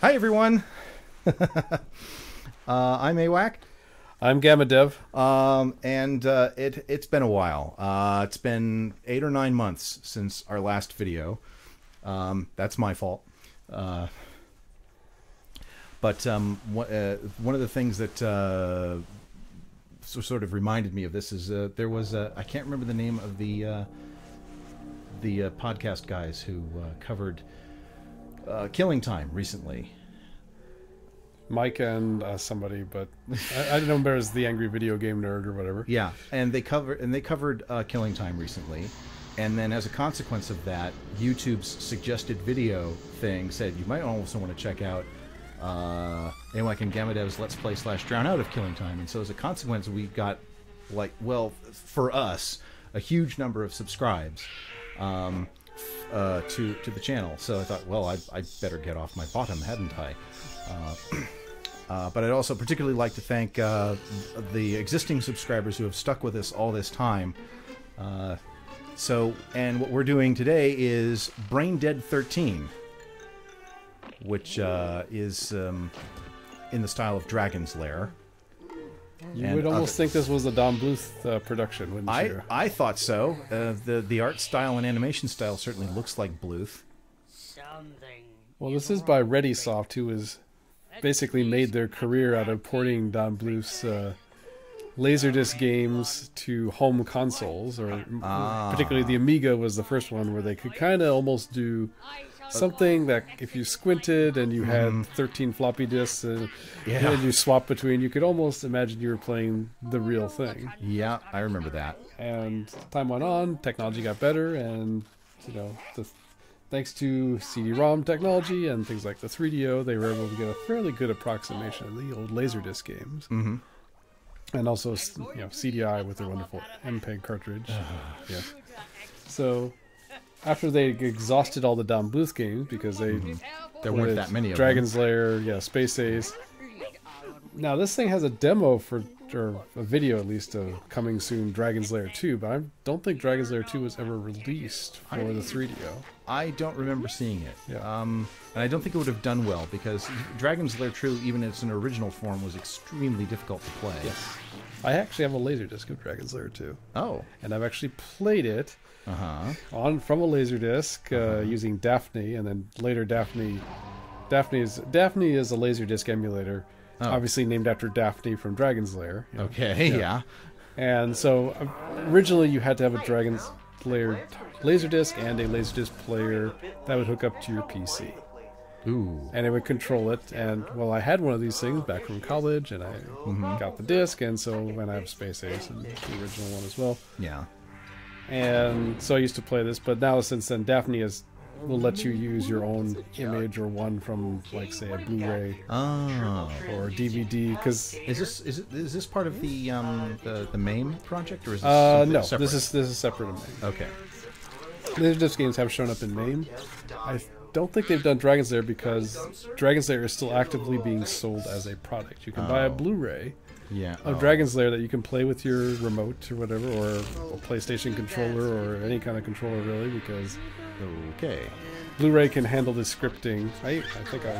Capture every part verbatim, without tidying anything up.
Hi everyone. uh, I'm ewhac. I'm Gamma Dev. Um, and uh, it it's been a while. Uh, it's been eight or nine months since our last video. Um, that's my fault. Uh, but um, wh uh, one of the things that uh, so sort of reminded me of this is uh, there was a, I can't remember the name of the uh, the uh, podcast guys who uh, covered uh, Killing Time recently. Mike and uh, somebody, but I, I don't remember as the Angry Video Game Nerd or whatever. Yeah, and they covered and they covered uh, Killing Time recently, and then as a consequence of that, YouTube's suggested video thing said you might also want to check out uh, ewhac and Gamma Dev's Let's Play slash Drown Out of Killing Time, and so as a consequence, we got like well for us a huge number of subscribes um, uh, to to the channel. So I thought, well, I, I better get off my bottom, hadn't I? Uh, Uh, but I'd also particularly like to thank uh, the existing subscribers who have stuck with us all this time. Uh, so, and what we're doing today is Brain Dead thirteen, which uh, is um, in the style of Dragon's Lair. You and would almost others. think this was a Don Bluth uh, production, wouldn't I, you? I thought so. Uh, the the art style and animation style certainly looks like Bluth. Something. Well, this is by ReadySoft, who is basically made their career out of porting Don Bluth's uh, Laserdisc games to home consoles, or ah. particularly the Amiga was the first one where they could kind of almost do something that if you squinted and you had mm. thirteen floppy discs and, yeah. and you swap between, you could almost imagine you were playing the real thing. Yeah, I remember that. And time went on, technology got better, and you know, the thanks to C D ROM technology and things like the three D O, they were able to get a fairly good approximation of the old Laserdisc games. Mm-hmm. And also, you know, C D I with their wonderful M PEG cartridge. Uh, yeah. So, after they exhausted all the Don Bluth games, because they... Mm-hmm. There weren't that many of them. Dragon's Lair, yeah, Space Ace. Now, this thing has a demo for... or a video at least of coming soon, Dragon's Lair two, but I don't think Dragon's Lair two was ever released for I, the three D O. I don't remember seeing it. Yeah. Um, and I don't think it would have done well, because Dragon's Lair two, even in its original form, was extremely difficult to play. Yes. I actually have a Laserdisc of Dragon's Lair two. Oh. And I've actually played it uh-huh. on from a Laserdisc uh, uh-huh. using Daphne, and then later Daphne... Daphne is, Daphne is a Laserdisc emulator. Oh. Obviously named after Daphne from Dragon's Lair. You know? Okay, yeah. yeah. And so originally you had to have a Dragon's Lair Laserdisc and a Laserdisc player that would hook up to your P C. Ooh. And it would control it. And, well, I had one of these things back from college, and I mm-hmm. got the disc, and so when I have Space Ace and the original one as well. Yeah. And so I used to play this, but now since then Daphne is... will let you use your own image or one from, like, say, a Blu-ray oh. or a D V D. Because is this is it, is this part of the um the, the MAME project, or is this uh no separate? this is this is separate of MAME. Okay. Laserdisc games have shown up in MAME. I don't think they've done Dragon's Lair because Dragon's Lair is still actively being sold as a product. You can oh. buy a Blu-ray. Yeah. Of oh. Dragon's Lair that you can play with your remote or whatever, or a PlayStation controller or any kind of controller really, because okay, Blu-ray can handle the scripting. I I think I,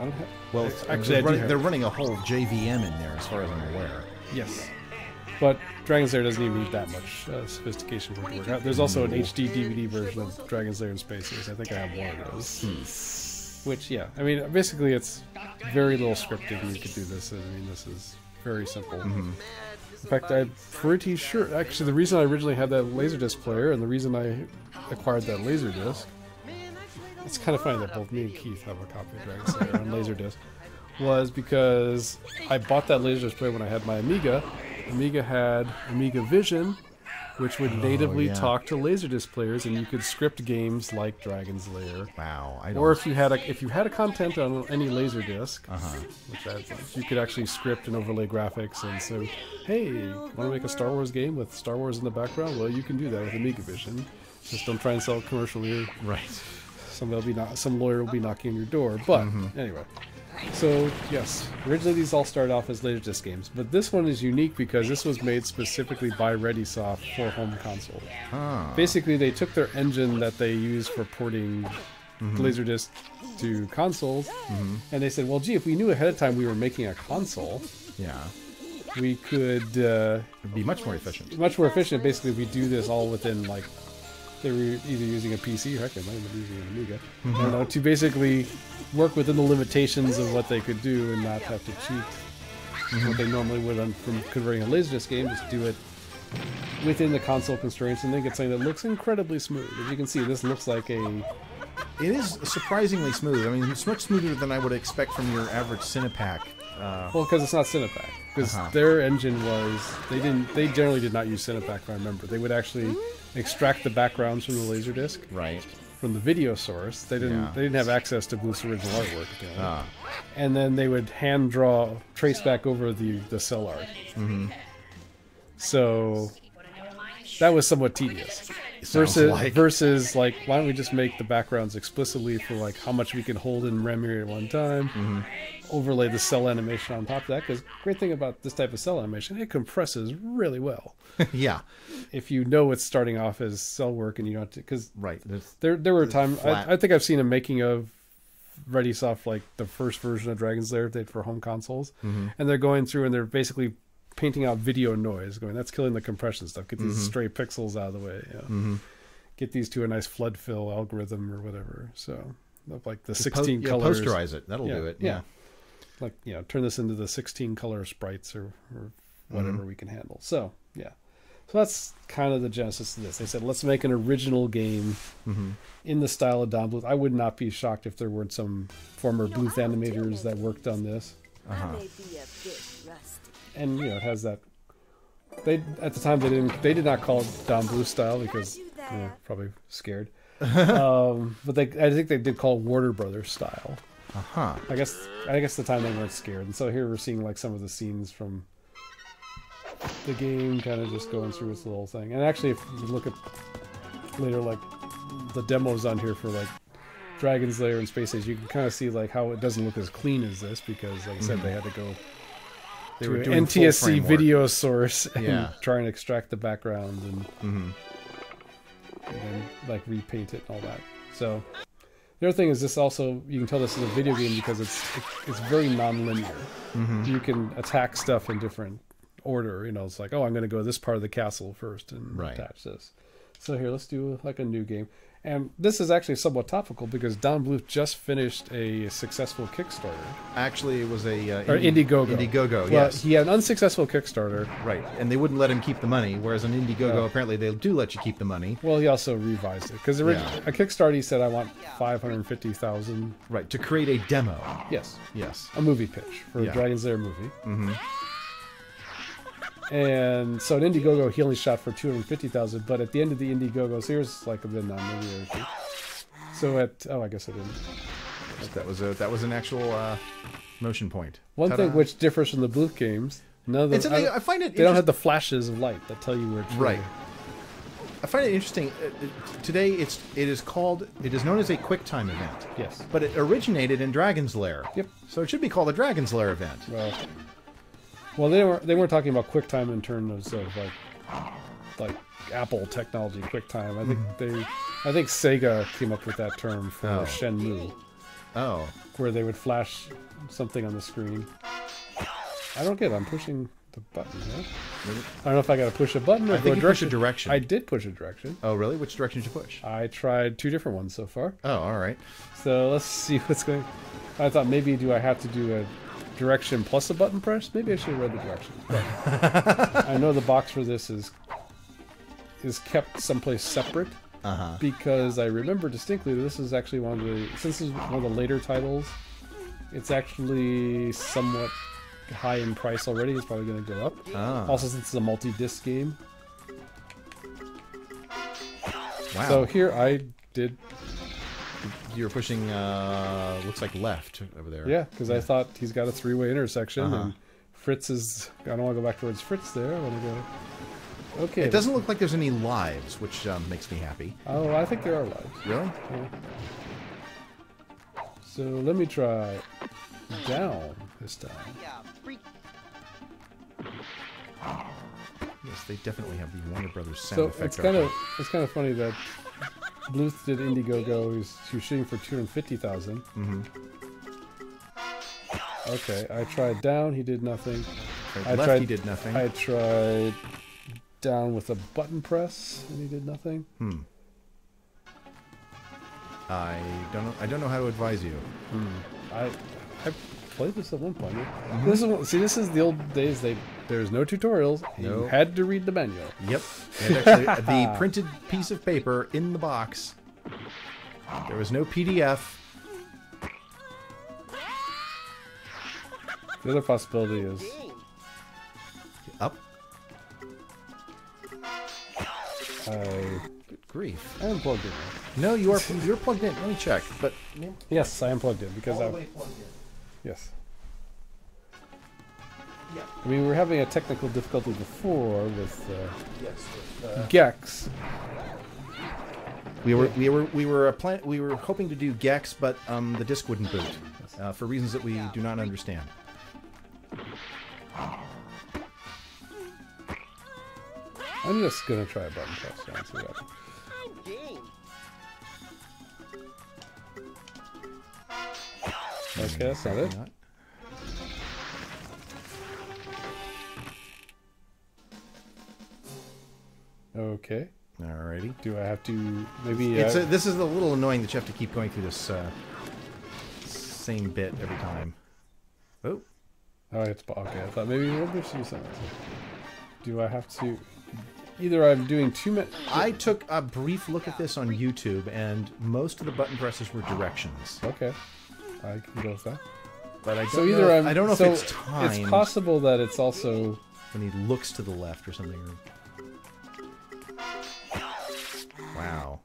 I don't have. Well, I, actually, they're, running, have. they're running a whole J V M in there, as far as I'm aware. Yes, but Dragon's Lair doesn't even need that much uh, sophistication to work out. There's also an H D D V D version of Dragon's Lair in Space Ace. I think I have one of those. Hmm. Which, yeah, I mean, basically, it's very little scripting. You could do this. I mean, this is. Very simple. Mm-hmm. In fact, I'm pretty sure... Actually, the reason I originally had that Laserdisc player and the reason I acquired that Laserdisc... It's kind of funny that both me and Keith have a copy of Dragon's Lair on Laserdisc. Was because I bought that Laserdisc player when I had my Amiga. Amiga had Amiga Vision, which would natively oh, yeah. talk to Laserdisc players, and you could script games like Dragon's Lair. Wow! I don't or if you had a if you had a content on any Laserdisc, uh-huh. which adds, you could actually script and overlay graphics, and so, hey, want to make a Star Wars game with Star Wars in the background? Well, you can do that with Amiga Vision. Just don't try and sell it commercially, or right? Some will be not some lawyer will be knocking on your door. But mm-hmm. anyway. So, yes, originally these all started off as Laserdisc games, but this one is unique because this was made specifically by ReadySoft for home console. Huh. Basically, they took their engine that they use for porting mm-hmm. Laserdisc to consoles, mm-hmm. and they said, well, gee, if we knew ahead of time we were making a console, yeah, we could uh, be much more efficient. Much more efficient. Basically, we do this all within, like, they were either using a P C, heck, they might have been using an Amiga, mm-hmm. I don't know, to basically work within the limitations of what they could do and not have to cheat mm-hmm. what they normally would on, from converting a Laserdisc game. Just do it within the console constraints, and then get something that looks incredibly smooth. As you can see, this looks like a... It is surprisingly smooth. I mean, it's much smoother than I would expect from your average Cinepak. Uh, well, because it's not Cinepak. Because uh-huh. their engine was... They didn't. They generally did not use Cinepak, if I remember. They would actually extract the backgrounds from the Laserdisc. Right. From the video source. They didn't, yeah. they didn't have access to Bluth's original artwork. You know? ah. And then they would hand-draw, trace back over the, the cell art. Mm-hmm. So... That was somewhat tedious. Versus, like. versus, like, why don't we just make the backgrounds explicitly for, like, how much we can hold in memory at one time, mm-hmm. overlay the cell animation on top of that, because the great thing about this type of cell animation, it compresses really well. yeah. If you know it's starting off as cell work and you don't... Because right. there, there were times... I, I think I've seen a making of ReadySoft, like, the first version of Dragon's Lair they did for home consoles, mm-hmm. and they're going through and they're basically... painting out video noise, going, that's killing the compression stuff. Get these mm-hmm. stray pixels out of the way. You know? mm-hmm. Get these to a nice flood fill algorithm or whatever. So, like the sixteen po- yeah, colors. Posterize it. That'll yeah, do it. Yeah. yeah. Like, you know, turn this into the sixteen color sprites or, or whatever mm-hmm. we can handle. So, yeah. So that's kind of the genesis of this. They said, let's make an original game mm-hmm. in the style of Don Bluth. I would not be shocked if there weren't some former you know, Bluth animators that worked on this. Uh-huh. I may be a bit rusty. And, you know, it has that... They At the time, they didn't they did not call it Don Bluth style because they were probably scared. um, but they, I think they did call it Warner Brothers style. Uh-huh. I guess I guess at the time they weren't scared. And so here we're seeing, like, some of the scenes from the game kind of just going through its little thing. And actually, if you look at later, like, the demos on here for, like, Dragon's Lair and Space Ace, you can kind of see, like, how it doesn't look as clean as this because, like I said, mm-hmm. they had to go... They were doing N T S C video source and yeah. try and extract the background and, mm-hmm. and then, like, repaint it and all that. So the other thing is this also, you can tell this is a video game because it's it's very non-linear. Mm-hmm. You can attack stuff in different order. You know, it's like, oh, I'm going to go to this part of the castle first and right. attach this. So here, let's do like a new game. And this is actually somewhat topical because Don Bluth just finished a successful Kickstarter. Actually, it was a... Uh, or Indiegogo. Indiegogo, well, yes. He had an unsuccessful Kickstarter. Right, and they wouldn't let him keep the money, whereas on Indiegogo, yeah. apparently they do let you keep the money. Well, he also revised it. Because yeah. a Kickstarter, he said, I want five hundred fifty thousand dollars. Right, to create a demo. Yes. Yes. A movie pitch for yeah. a Dragon's Lair movie. Mm-hmm. And so at Indiegogo, he only shot for two hundred fifty thousand dollars, but at the end of the Indiegogo, so here's like a bit non-linear issue. So at, oh, I guess I didn't. That was, a, that was an actual uh, motion point. One Ta-da. thing which differs from the Bluth games, none of them, I, I find it they don't have the flashes of light that tell you where to Right. I find it interesting. Uh, today, it's it is called, it is known as a QuickTime event. Yes. But it originated in Dragon's Lair. Yep. So it should be called a Dragon's Lair event. Well... Well, they weren't, they weren't talking about QuickTime in terms of, like, like Apple technology, QuickTime. I think mm. they, I think Sega came up with that term for oh. Shenmue. Oh. Where they would flash something on the screen. I don't get it. I'm pushing the button, right? Really? I don't know if I got to push a button or I think you push a direction. I did push a direction. Oh, really? Which direction did you push? I tried two different ones so far. Oh, all right. So let's see what's going on. I thought maybe do I have to do a... direction plus a button press? Maybe I should have read the directions. But I know the box for this is is kept someplace separate uh-huh. because I remember distinctly that this is actually one of the since this is one of the later titles, it's actually somewhat high in price already. It's probably going to go up. Ah. Also, since it's a multi-disc game. Wow. So here I did. You're pushing, uh, looks like left over there. Yeah, because yeah. I thought he's got a three-way intersection, uh-huh. and Fritz is... I don't want to go back towards Fritz there. I want to go... Okay. It doesn't look like there's any lives, which um, makes me happy. Oh, I think there are lives. Really? Yeah. So let me try down this time. Yes, they definitely have the Warner Brothers sound so effect. So it's kind of it's kind of funny that... Bluth did Indiegogo. He was, he was shooting for two hundred fifty thousand. Mm-hmm. Okay, I tried down. He did nothing. Right, I left, tried, he did nothing. I tried down with a button press, and he did nothing. Hmm. I don't know. I don't know how to advise you. Hmm. I I played this at one point. Mm-hmm. This is see. This is the old days. They there's no tutorials. No. You had to read the manual. Yep. And actually, the printed piece of paper in the box. There was no P D F. The other possibility is up. I Good grief! I am plugged in. No, you are. You're plugged in. Let me check. But yes, I am plugged in because I. Yes. Yeah. I mean, we were having a technical difficulty before with uh, yes, with, uh, GEX. We were we were we were a plan we were hoping to do GEX, but um, the disc wouldn't boot uh, for reasons that we do not understand. I'm just gonna try a button press down, see what happens. Okay, that's not it. Okay. Alrighty. Do I have to maybe? It's uh, a, this is a little annoying that you have to keep going through this uh, same bit every time. Oh. Oh, it's okay. I thought maybe we'll do something. Do I have to? Either I'm doing too much. I took a brief look at this on YouTube, and most of the button presses were directions. Okay, I can go with that. But I don't so either know, I'm. I don't know so if it's timed. It's possible that it's also when he looks to the left or something. Wow.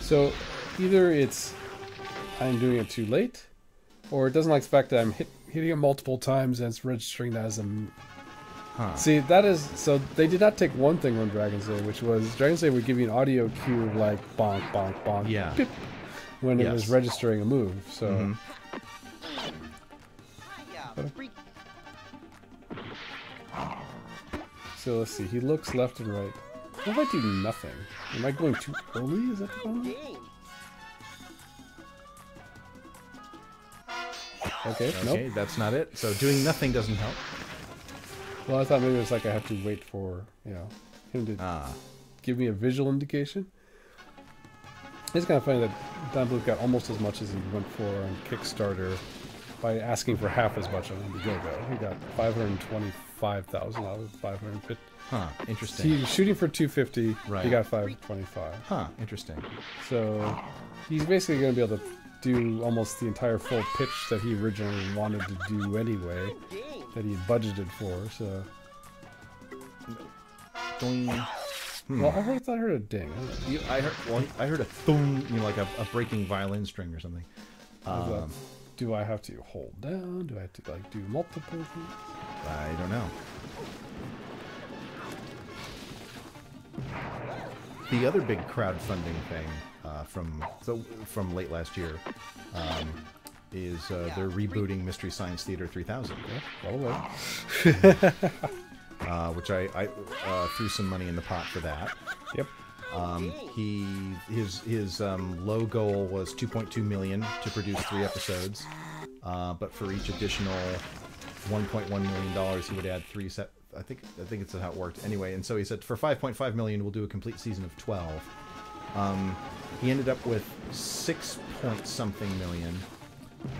So either it's I'm doing it too late, or it doesn't like the fact that I'm hit, hitting it multiple times and it's registering that as a. Huh. See, that is, so they did not take one thing on Dragon's Lair, which was Dragon's Lair would give you an audio cue of like bonk, bonk, bonk, yeah. Pip, when yes. it was registering a move. So, mm-hmm. so let's see. He looks left and right. What if I do nothing? Am I going too early? Is that the problem? Okay, okay, nope. That's not it. So doing nothing doesn't help. Well, I thought maybe it was like I have to wait for, you know, him to ah. give me a visual indication. It's kind of funny that Don Bluth got almost as much as he went for on Kickstarter by asking for half as much on Indiegogo. He got five hundred twenty-five thousand out of five hundred fifty. Huh, interesting. He was shooting for two hundred fifty, right. He got five hundred twenty-five. Huh, interesting. So he's basically going to be able to do almost the entire full pitch that he originally wanted to do anyway, that he had budgeted for, so... Ding. Hmm. Well, I heard, I heard a ding. I, you, I, heard, well, I heard a thong, you know, like a, a breaking violin string or something. Um, that, do I have to hold down? Do I have to, like, do multiple things? I don't know. The other big crowdfunding thing uh, from so, from late last year um, is uh, they're rebooting Mystery Science Theater three thousand, yeah, right uh, which I, I uh, threw some money in the pot for that. Yep. Um, he his his um, low goal was two point two million to produce three episodes, uh, but for each additional one point one million dollars, he would add three set. I think I think it's how it worked anyway. And so he said for five point five million, we'll do a complete season of twelve. Um, he ended up with six point something million,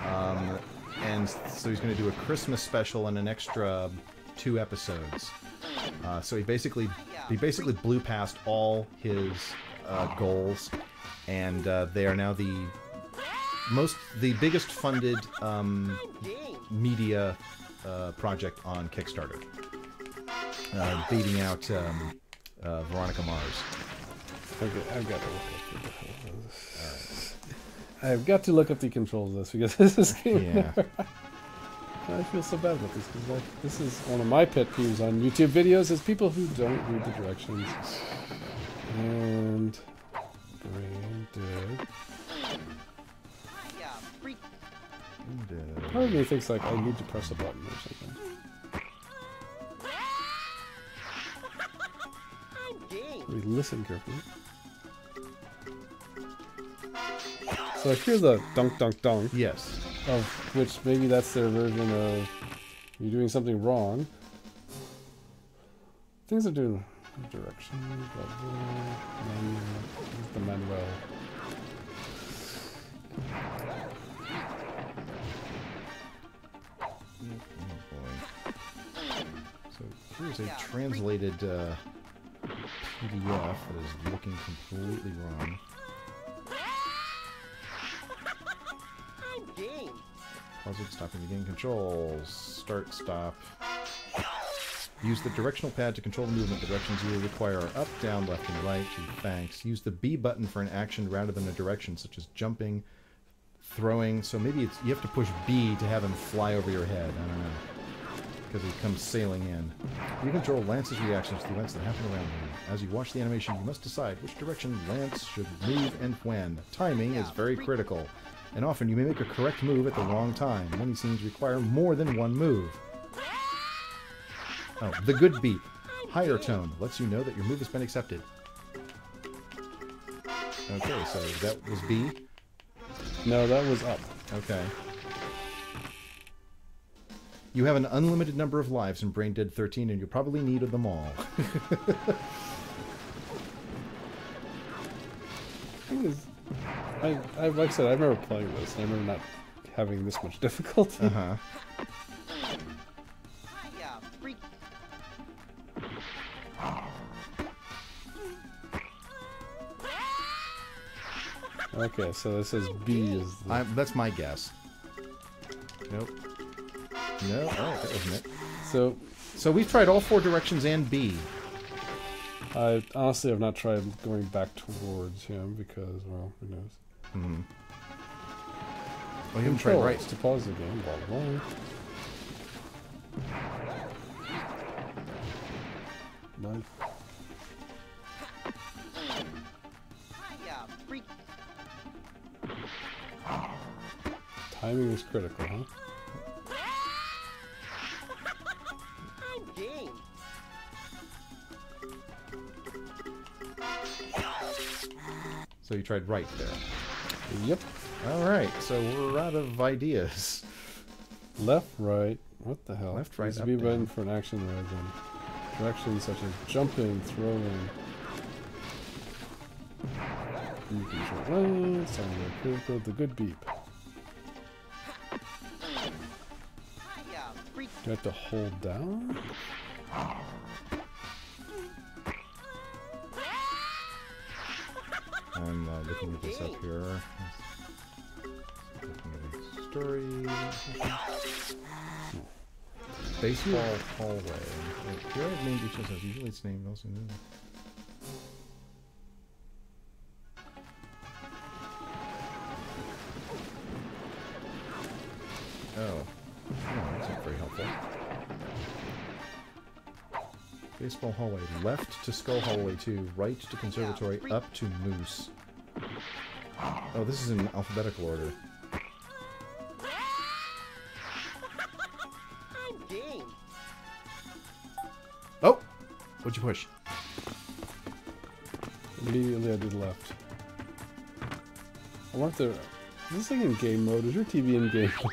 um, and so he's going to do a Christmas special and an extra two episodes. Uh, so he basically he basically blew past all his uh, goals, and uh, they are now the most the biggest funded um, media uh, project on Kickstarter. Uh, beating out um, uh, Veronica Mars. Okay, I've got to look up the controls. Right. I've got to look up the controls of this because this is game. Yeah. I feel so bad about this because like this is one of my pet peeves on YouTube videos is people who don't read the directions. And Brain Dead. Part of me thinks like I need to press a button or something. We listen carefully. So here's a dunk, dunk, dunk. Yes. Of which maybe that's their version of you're doing something wrong. Things are doing direction. Here's the Manuel. So here's a translated uh, P D F that is looking completely wrong. Puzzled, stop and regain control. Start, stop. Use the directional pad to control the movement. The directions you will require are up, down, left, and right. Thanks. Use the B button for an action rather than a direction, such as jumping, throwing. So maybe it's, you have to push B to have him fly over your head. I don't know. Because he comes sailing in. You control Lance's reactions to events that happen around him. As you watch the animation, you must decide which direction Lance should move and when. Timing is very critical. And often you may make a correct move at the wrong time. Many scenes require more than one move. Oh, the good beat. Higher tone lets you know that your move has been accepted. Okay, so that was B? No, that was up. Okay. You have an unlimited number of lives in Brain Dead thirteen, and you probably need them all. I, I, like I said, I remember playing this, and I remember not having this much difficulty. Uh-huh. Okay, so it says B is the... I, that's my guess. Nope. No? Oh, that wasn't it. So... So we've tried all four directions and B. I honestly have not tried going back towards him because, well, who knows. Mm-hmm. Well, you haven't tried right. To pause the game, blah, blah, blah. Nice. Timing is critical, huh? So you tried right there. Yep. Alright, so we're out of ideas. Left, right. What the hell? Left, right, up, B button down. For an action rather than directions such as jumping, throwing. You can show critical, the good beep. Do I have to hold down? I'm uh, looking at this up here. Looking at a story. Baseball hallway. Do I have named each of those? Usually it's named also. Oh. No, that's not very helpful. Baseball hallway. Left to Skull Hallway two. Right to Conservatory. Up to Moose. Oh, this is in alphabetical order. Oh! What'd you push? Immediately I did left. I want the... Is this thing in game mode? Is your T V in game mode?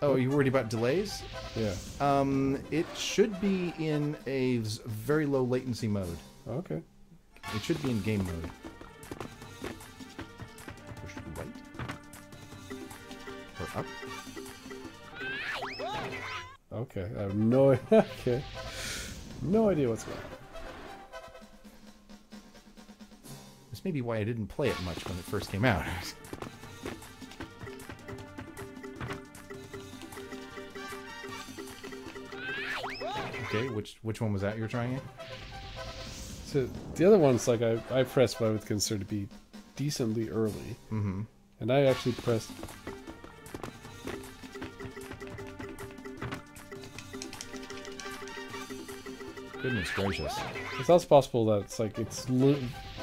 Oh, are you worried about delays? Yeah. Um, it should be in a very low latency mode. Okay. It should be in game mode. Push right. Or up. Okay, I have no idea. Okay. No idea what's going on. This may be why I didn't play it much when it first came out. Okay, which which one was that you were trying it? So the other one's like I, I pressed what I would consider to be decently early. Mm-hmm. And I actually pressed... Goodness gracious. It's also possible that it's like it's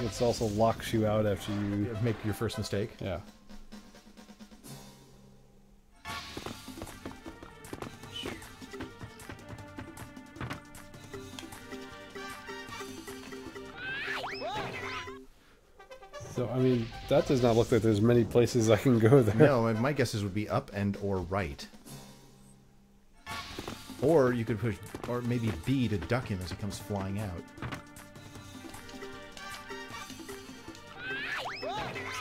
it's also locks you out after you... Make your first mistake? Yeah. So, I mean, that does not look like there's many places I can go there. No, my guesses would be up and or right. Or you could push, or maybe B to duck him as he comes flying out.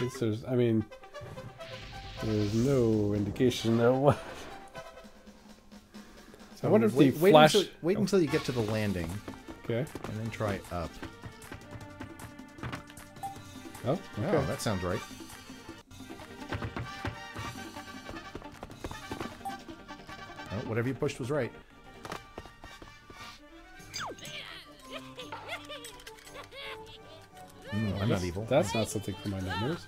Since there's, I mean, there's no indication that what. So I wonder if wait, the wait flash. Until, wait oh. until you get to the landing. Okay. And then try up. Oh, okay. Oh, that sounds right. Oh, whatever you pushed was right. Mm, I'm not evil. That's not something for my nightmares.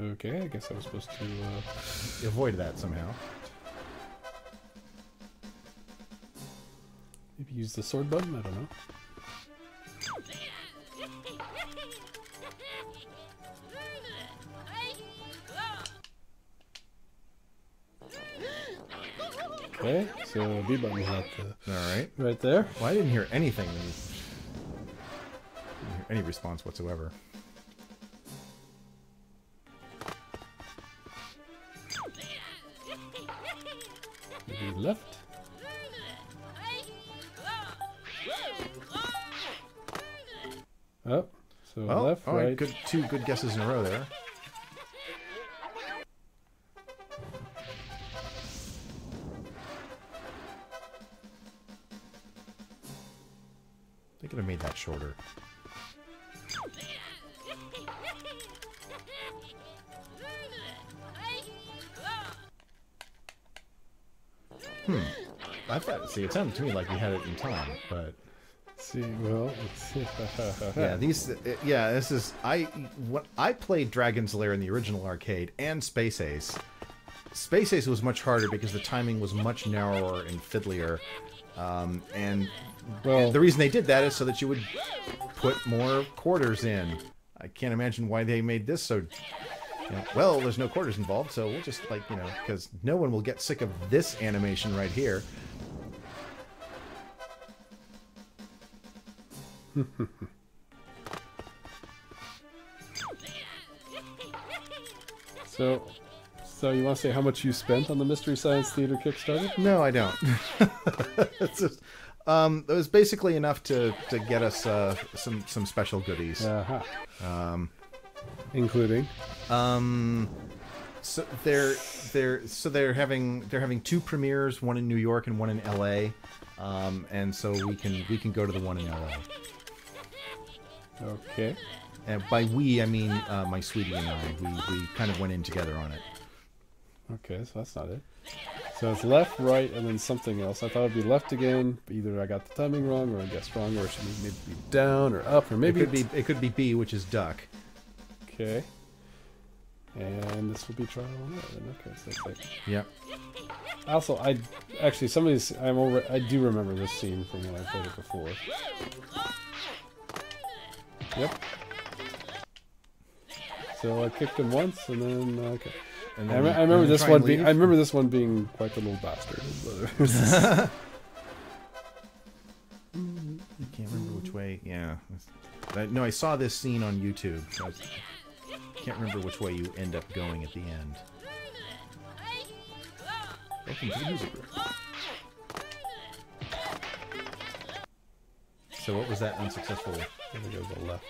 Okay, I guess I was supposed to uh... avoid that somehow. Maybe use the sword button? I don't know. Okay, so B button's not the... Alright. Right there. Well, I didn't hear anything. I didn't hear any response whatsoever. Maybe left. Oh, so well, left, all right. right. Good, two good guesses in a row there. They could have made that shorter. Hmm. I thought, see, it sounded to me like we had it in time, but. See, well, let's yeah, these, yeah, this is I. What I played Dragon's Lair in the original arcade and Space Ace. Space Ace was much harder because the timing was much narrower and fiddlier, um, and well, the reason they did that is so that you would put more quarters in. I can't imagine why they made this so. You know, well, there's no quarters involved, so we'll just like you know, because no one will get sick of this animation right here. so, so you want to say how much you spent on the Mystery Science Theater Kickstarter? No, I don't. it's just, um, it was basically enough to to get us uh, some some special goodies, uh-huh. um, including. Um, so they're they're so they're having they're having two premieres, one in New York and one in L A, um, and so we can we can go to the one in L A. Okay. And by we, I mean uh, my sweetie and I. We, we kind of went in together on it. Okay, so that's not it. So it's left, right, and then something else. I thought it would be left again. Either I got the timing wrong, or I guessed wrong, or it should maybe be down or up, or maybe it could be it could be B, which is duck. Okay. And this will be trial and error. Okay, so that's it. Yep. Also, I actually some of these I'm already, I do remember this scene from when I played it before. Yep. So I kicked him once, and then uh, okay. And then I, re I remember this one being. I remember this one being quite the little bastard. I can't remember which way. Yeah. I, no, I saw this scene on YouTube. So I can't remember which way you end up going at the end. Welcome to the music room. So what was that unsuccessful? I'm gonna go to the left.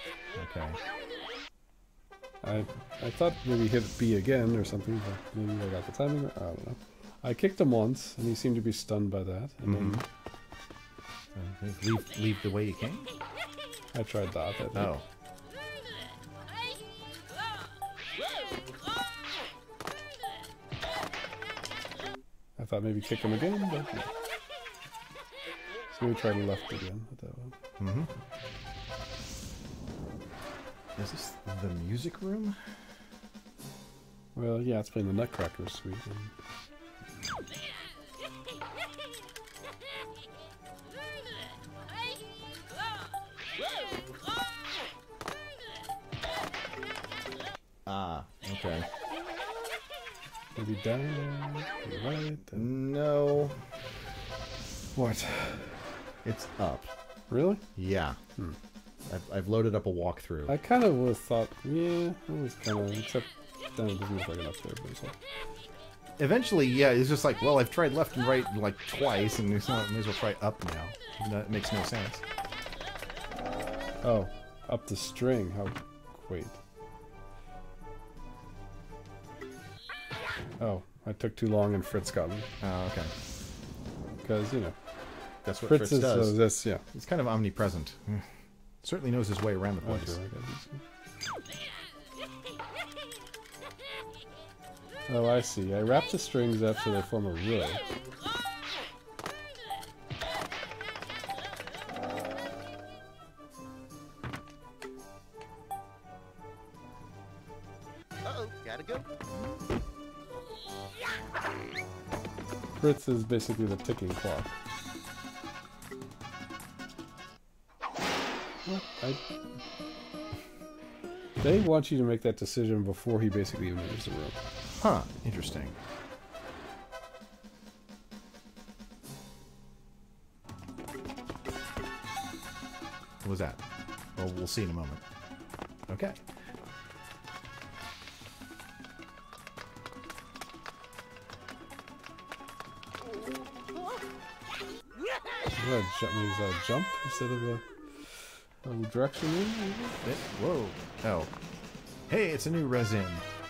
Okay. I I thought maybe hit B again or something, but maybe I got the timing. I don't know. I kicked him once, and he seemed to be stunned by that. And mm-hmm. then uh, leave leave the way you came. I tried that. I think. Oh. I thought maybe kick him again, but no. So we tried left again with that one. Mm-hmm. Is this the music room? Well, yeah, it's playing the Nutcracker Suite. Ah, okay. Maybe down, right? No. What? It's up. Really? Yeah. Hmm. I've, I've loaded up a walkthrough. I kind of was thought, yeah, I was kind of, except then it doesn't look like an upgrade. Eventually, yeah, it's just like, well, I've tried left and right like twice, and it's not, I may as well try up now. That makes no sense. Oh, up the string. How? Wait. Oh, I took too long, and Fritz got me. Oh, okay. Because you know, that's what Fritz, Fritz does. Is, uh, this, yeah, he's kind of omnipresent. Mm. Certainly knows his way around the place. Oh, I see. I wrap the strings up so they form a row. Uh-oh, gotta go. Fritz is basically the ticking clock. I... They want you to make that decision before he basically even enters the room. Huh, interesting. What was that? Well, we'll see in a moment. Okay. Is that a, is that a jump instead of a... Um, direction in? It, whoa. Oh. Hey, it's a new resin.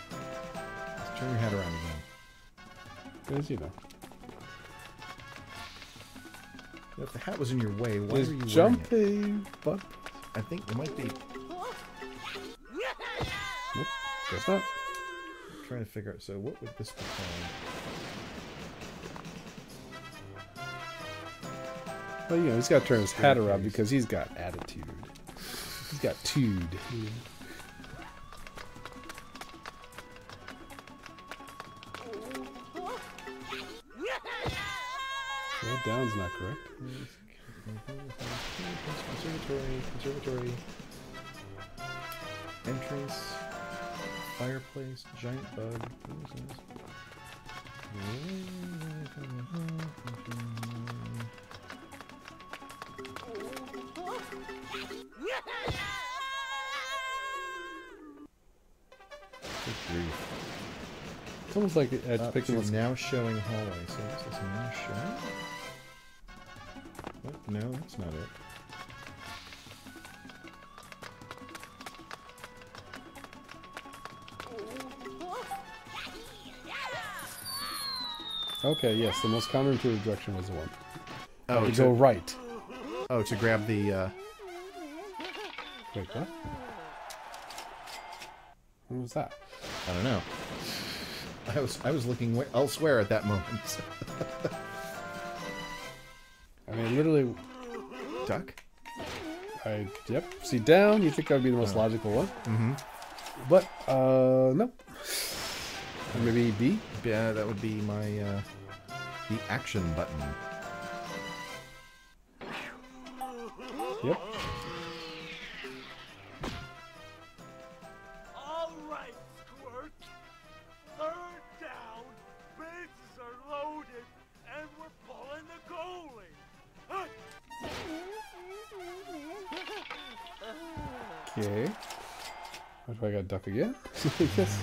Let's turn your head around again. As you know. If the hat was in your way, why it's are you jumping? But I think it might be. Nope, guess not. I'm trying to figure out. So, what would this be called? Well, you know, he's got to turn his hat around because he's got attitude. He's got tude. Yeah. That down's not correct. Conservatory, conservatory. Entrance. Fireplace. Giant bug. It's almost like it, uh, it's now showing hallway. So it's this now showing. What? No, that's not it. Okay. Yes, the most counterintuitive direction was the one. Oh, to go right. Oh, to grab the. Uh... Wait, what? What was that? I don't know. I was I was looking elsewhere at that moment. I mean, literally, duck. I yep. See down. You think that would be the most oh. logical one? Mm-hmm. But uh, no. Maybe B. Yeah, that would be my uh, the action button. Yep. I got duck again. Yes.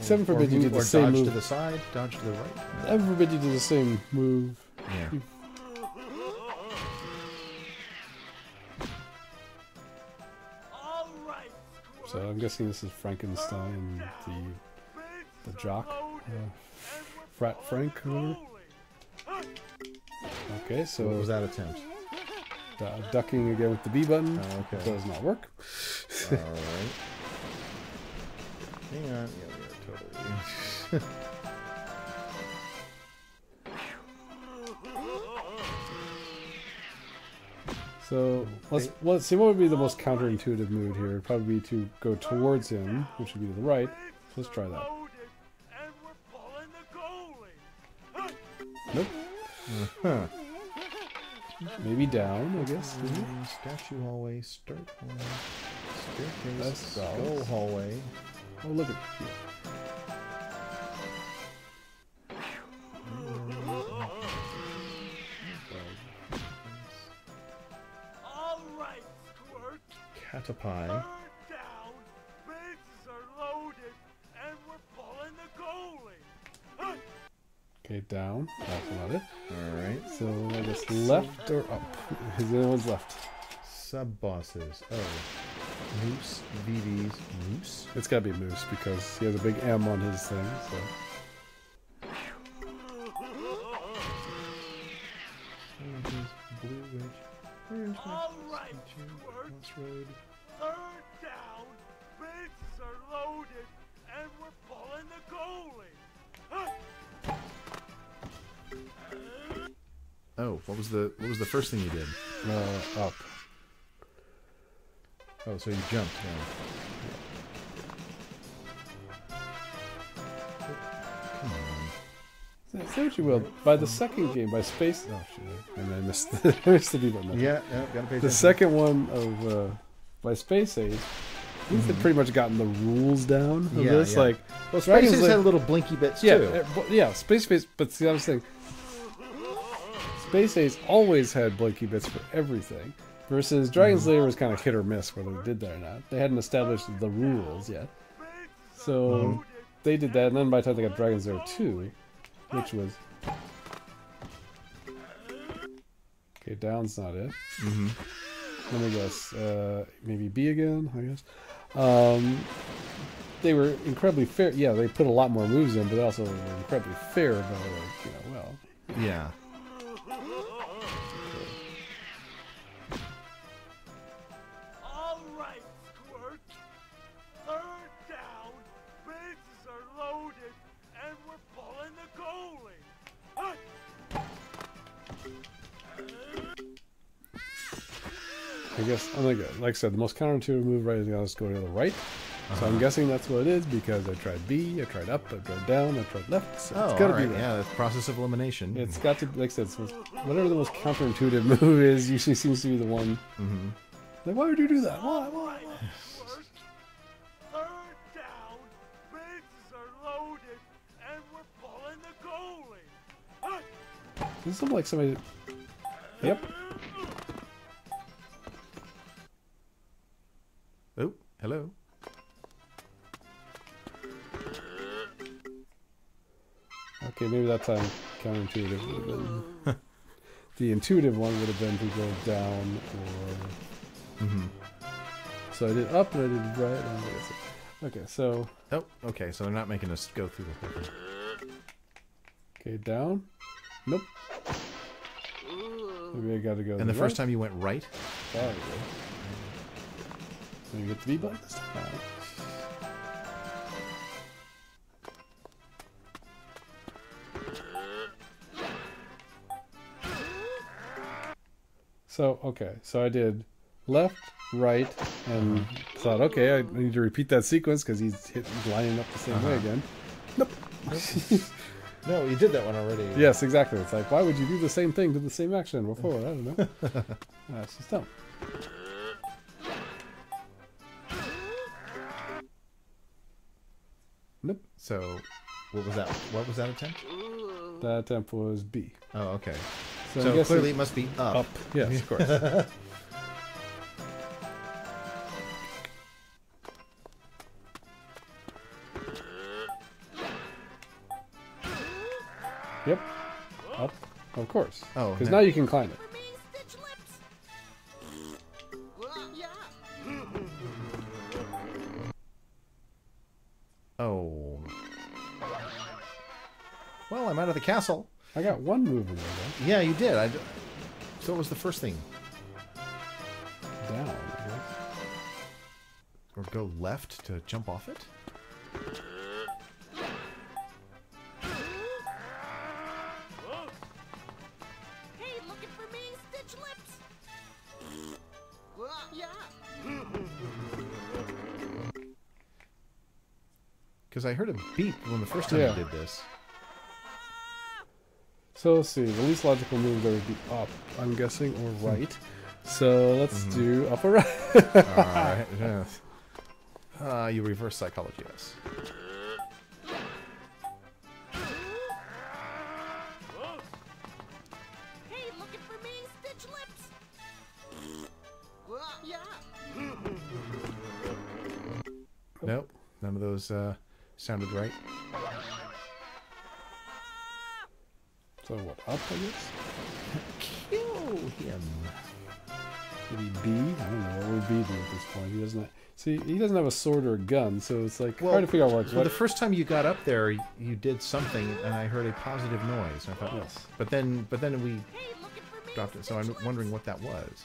Seven forbid you do the same move. Dodge to the side, dodge to the right. Seven forbid you do the same move. Yeah. You... So I'm guessing this is Frankenstein, the the jock, uh, Frat Frank. Or... Okay, so what was that attempt? D ducking again with the B button. Oh, okay. Does not work. All right. Hang on. Yeah, we are totally. So let's let's see what would be the most counterintuitive move here. It'd probably be to go towards him, which would be to the right. So let's try that. Nope. Uh-huh. Maybe down, I guess. Mm-hmm. Statue hallway, start hallway, staircase, skull hallway. Oh, look at you. to Pi. Down. Are loaded and we're pulling the goalie. Okay, down. That's about it. Alright, so I guess left or up? Is it was left? Sub bosses. Oh. Moose, B Bs, Moose. It's gotta be Moose because he has a big M on his thing, so. Alright, third down, bases are loaded, and we're pulling the goalie. Oh, what was the what was the first thing you did? Uh, up. Oh, so you jumped down. Come on. Say what you will. By the second game, by Space, oh shit, and I missed the, I missed the D button. Yeah, yeah, gotta pay attention. The second one of uh, by Space Ace, we've mm-hmm. pretty much gotten the rules down of yeah, this. Yeah. Like, well, Space Ace like, had little blinky bits yeah, too. It, yeah, Space Ace. But see, I was saying, Space Ace always had blinky bits for everything. Versus Dragon's mm-hmm. Lair was kind of hit or miss whether they did that or not. They hadn't established the rules yet, so mm-hmm. they did that. And then by the time they got Dragon's Lair two. Which was okay. Down's not it. Mm-hmm. Let me guess. Uh, maybe B again. I guess. Um, they were incredibly fair. Yeah, they put a lot more moves in, but they also were incredibly fair about like, you know, well. Yeah. Okay. All right, Squirt. Third down. Bases are loaded. And we're pulling the goalie. I guess, I'm gonna go, like I said, the most counterintuitive move right is going to go to the right. Uh-huh. So I'm guessing that's what it is because I tried B, I tried up, I tried down, I tried left. So oh, it's got to right. be right. Yeah, that's process of elimination. It's got to, like I said, so whatever the most counterintuitive move is usually seems to be the one. Mm-hmm. Like, why would you do that? Why? Why? Why? This looks like somebody. Yep. Oh, hello. Okay, maybe that time counterintuitive would have been. The intuitive one would have been to go down or. Mm-hmm. So I did up and I did right. And I did okay, so. Oh, okay, so they're not making us go through the whole thing. Okay, down. Nope. Maybe I gotta go. And the, the first right. time you went right? There we go. Did you get the B button this time? Right. So, okay. So I did left, right, and thought, okay, I need to repeat that sequence because he's, he's lining up the same uh-huh. way again. Nope. nope. No, you did that one already. Yes, exactly. It's like, why would you do the same thing, do the same action before? I don't know. That's just dumb. Nope. So, what was that? What was that attempt? That attempt was B. Oh, okay. So, so clearly it must be up. Up. Yes, of course. Yep. Up. Of course. Oh. Because now you can climb it. Oh. Well, I'm out of the castle. I got one move in there, though. Yeah, you did. I d so what was the first thing? Down, I guess. Or go left to jump off it? Because I heard a beep when the first time yeah. I did this. So let's see, the least logical move there would be up, I'm guessing, or right. So let's mm-hmm. do up or right. Alright, yes. Uh, you reverse psychology us. Hey, looking for me, Stitch Lips! Yeah! None of those uh, sounded right. So what, up, I guess? Kill him! Would he be? I don't know. What would B do at this point? He doesn't. See, he doesn't have a sword or a gun, so it's like well, hard to figure out what's well, what. The first time you got up there, you did something, and I heard a positive noise. And I thought, yes. But then, but then we hey, dropped it. So I'm wondering what that was.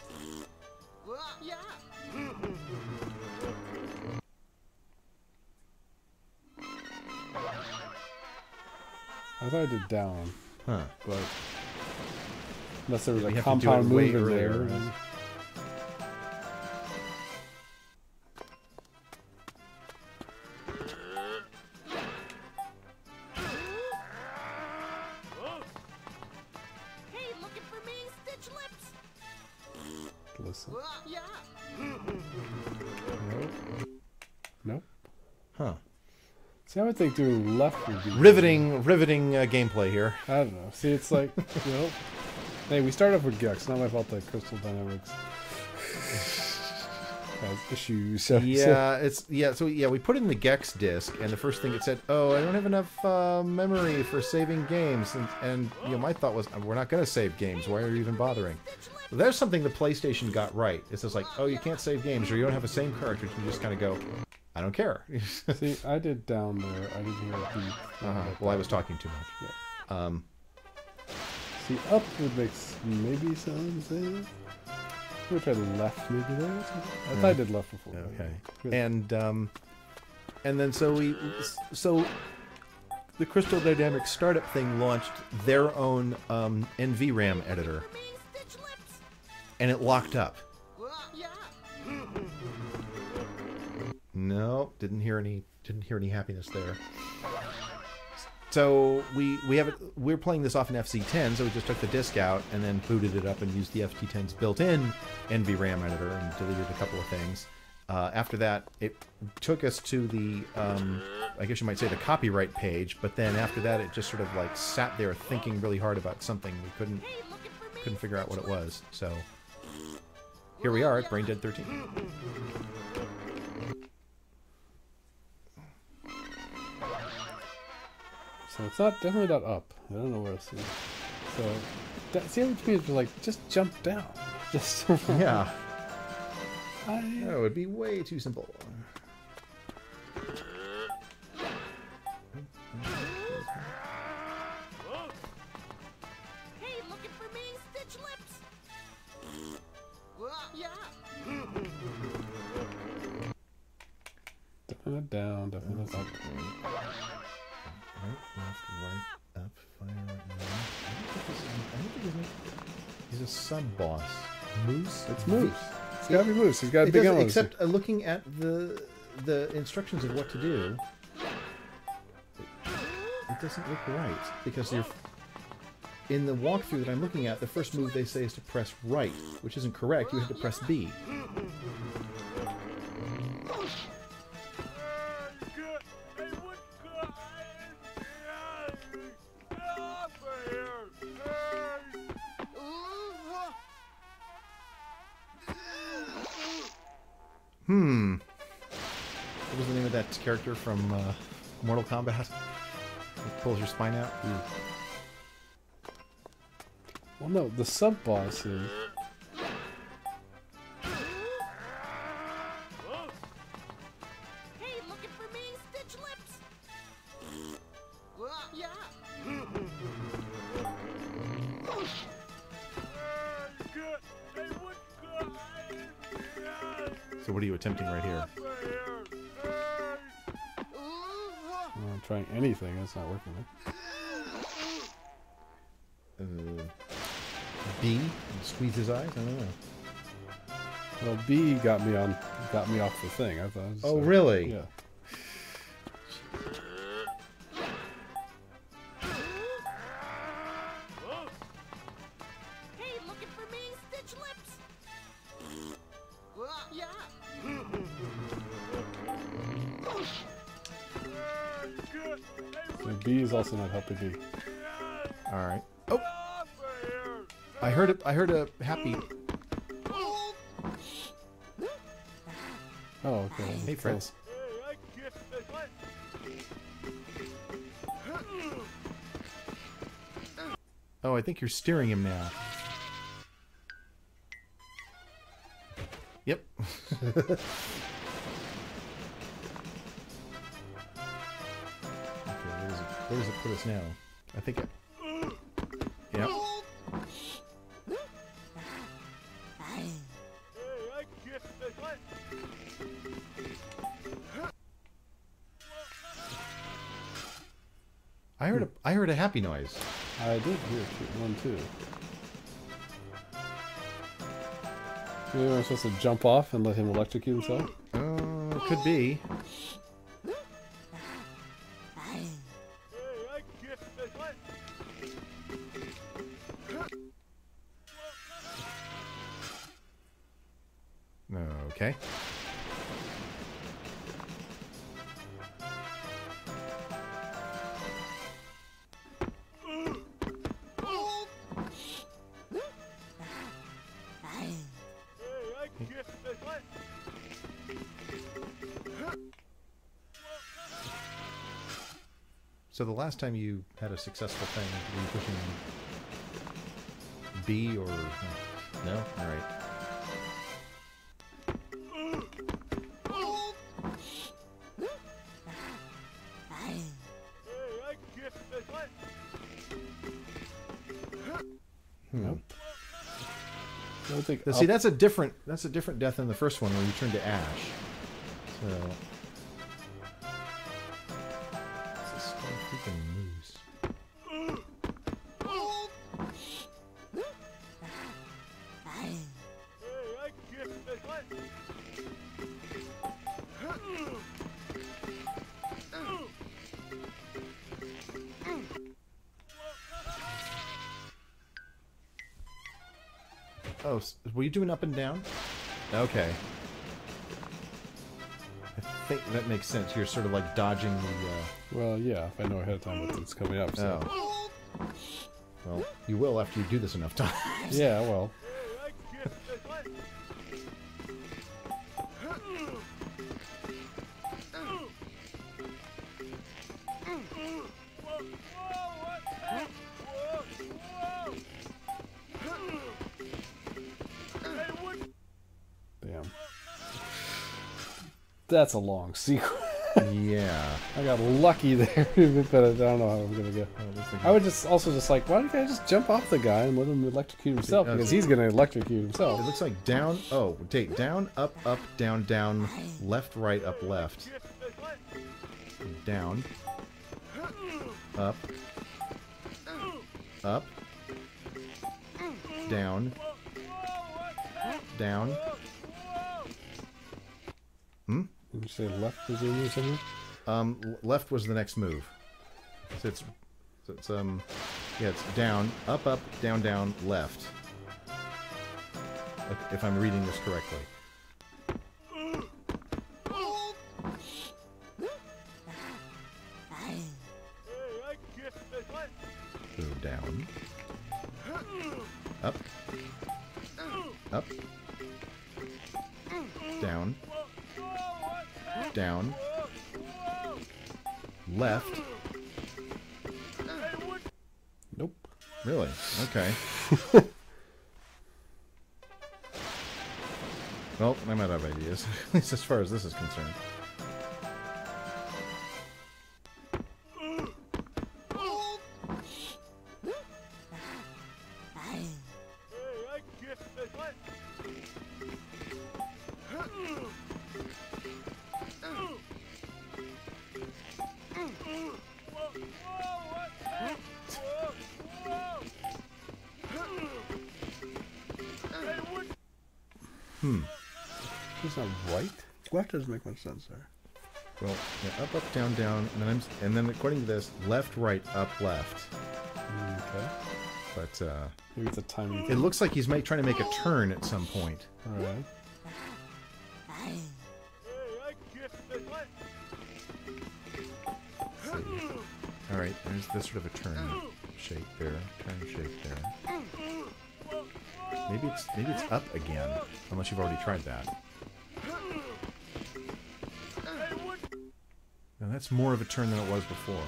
Yeah. I thought I did down. Huh. But unless there was yeah, a compound move in there. Right? See, I would think doing left would be... Riveting, good. riveting uh, gameplay here. I don't know. See, it's like, you know... Hey, we start off with Gex. Not my fault that Crystal Dynamics has issues. So, yeah, so. it's... Yeah, so, yeah, we put in the Gex disc, and the first thing it said, oh, I don't have enough uh, memory for saving games. And, and, you know, my thought was, we're not going to save games. Why are you even bothering? Well, there's something the PlayStation got right. It's just like, oh, you can't save games, or you don't have the same cartridge. You just kind of go... I don't care. See, I did down there. I didn't hear a beat. Uh-huh. Well, I was talking too much. Yeah. Um, See, up would make maybe sound sense. We'll try left maybe there. I thought yeah. I did left before. Okay. Really. And um, and then so we so the Crystal Dynamics startup thing launched their own um, N V RAM editor, and it locked up. No, didn't hear any. Didn't hear any happiness there. So we we have it. We're playing this off an F C ten, so we just took the disc out and then booted it up and used the F C ten's built-in N V RAM editor and deleted a couple of things. Uh, after that, it took us to the um, I guess you might say the copyright page. But then after that, it just sort of like sat there thinking really hard about something. We couldn't couldn't figure out what it was. So here we are at Brain Dead thirteen. So it's not definitely not up. I don't know where it's. So that seems to be like just jump down. Just yeah. I, that would be way too simple. Hey, looking for me, Stitch Lips. Well, yeah. Definitely not down. Definitely not up. Right, left, right, up, fire, right, left. He's a sub-boss. Moose? It's Moose. It's gotta be Moose. He's got a big one. Except uh, looking at the the instructions of what to do, it, it doesn't look right. Because you're, in the walkthrough that I'm looking at, the first move they say is to press right, which isn't correct. You have to press B. Hmm. What was the name of that character from uh, Mortal Kombat? It pulls your spine out? Mm. Well, no, the sub-boss is... Hey, looking for me, Stitch Lips! Well, yeah. So what are you attempting right here? Well, I'm trying anything. That's not working. Right? Uh, B squeeze his eyes. I don't know. Well, B got me on, got me off the thing. I thought. I oh, like, really? Yeah. Also not happy to be. All right. Oh, I heard it. I heard a happy. Oh, okay. Hey, friends. Hey, I get What? Oh, I think you're steering him now. Yep. Where does it put us now? I think it... Yep. I heard a, I heard a happy noise. I did hear one too. Maybe I'm supposed to jump off and let him electrocute himself? Oh, uh, could be. Okay. So the last time you had a successful thing, were you pushing B or no? All right. Now, see, that's a different that's a different death than the first one where you turn to ash. So will you do an up and down? Okay. I think that makes sense. You're sort of like dodging the... Uh... Well, yeah, if I know ahead of time what's coming up. So. Oh. Well, you will after you do this enough times. Yeah, well. That's a long sequence. Yeah. I got lucky there, but I don't know how I'm gonna go. I would just also just like, why don't I just jump off the guy and let him electrocute himself? Because he's gonna electrocute himself. It looks like down. Oh, take down, up, up, down, down, left, right, up, left, down, up, up, down, down. Hmm. Did you say left was in or something? Um, left was the next move. So it's, so it's um, yeah, it's down, up, up, down, down, left. If I'm reading this correctly. So down, up, up, down. Down, left. Nope. Really? Okay. Well, I might have ideas, at least as far as this is concerned. Doesn't make much sense there. Well, yeah, up, up, down, down, and then I'm, and then according to this, left, right, up, left. Okay. But uh, maybe it's a timing thing. It looks like he's make, trying to make a turn at some point. All right. All right. There's this sort of a turn shape there, turn shape there. Maybe it's maybe it's up again, unless you've already tried that. Now that's more of a turn than it was before.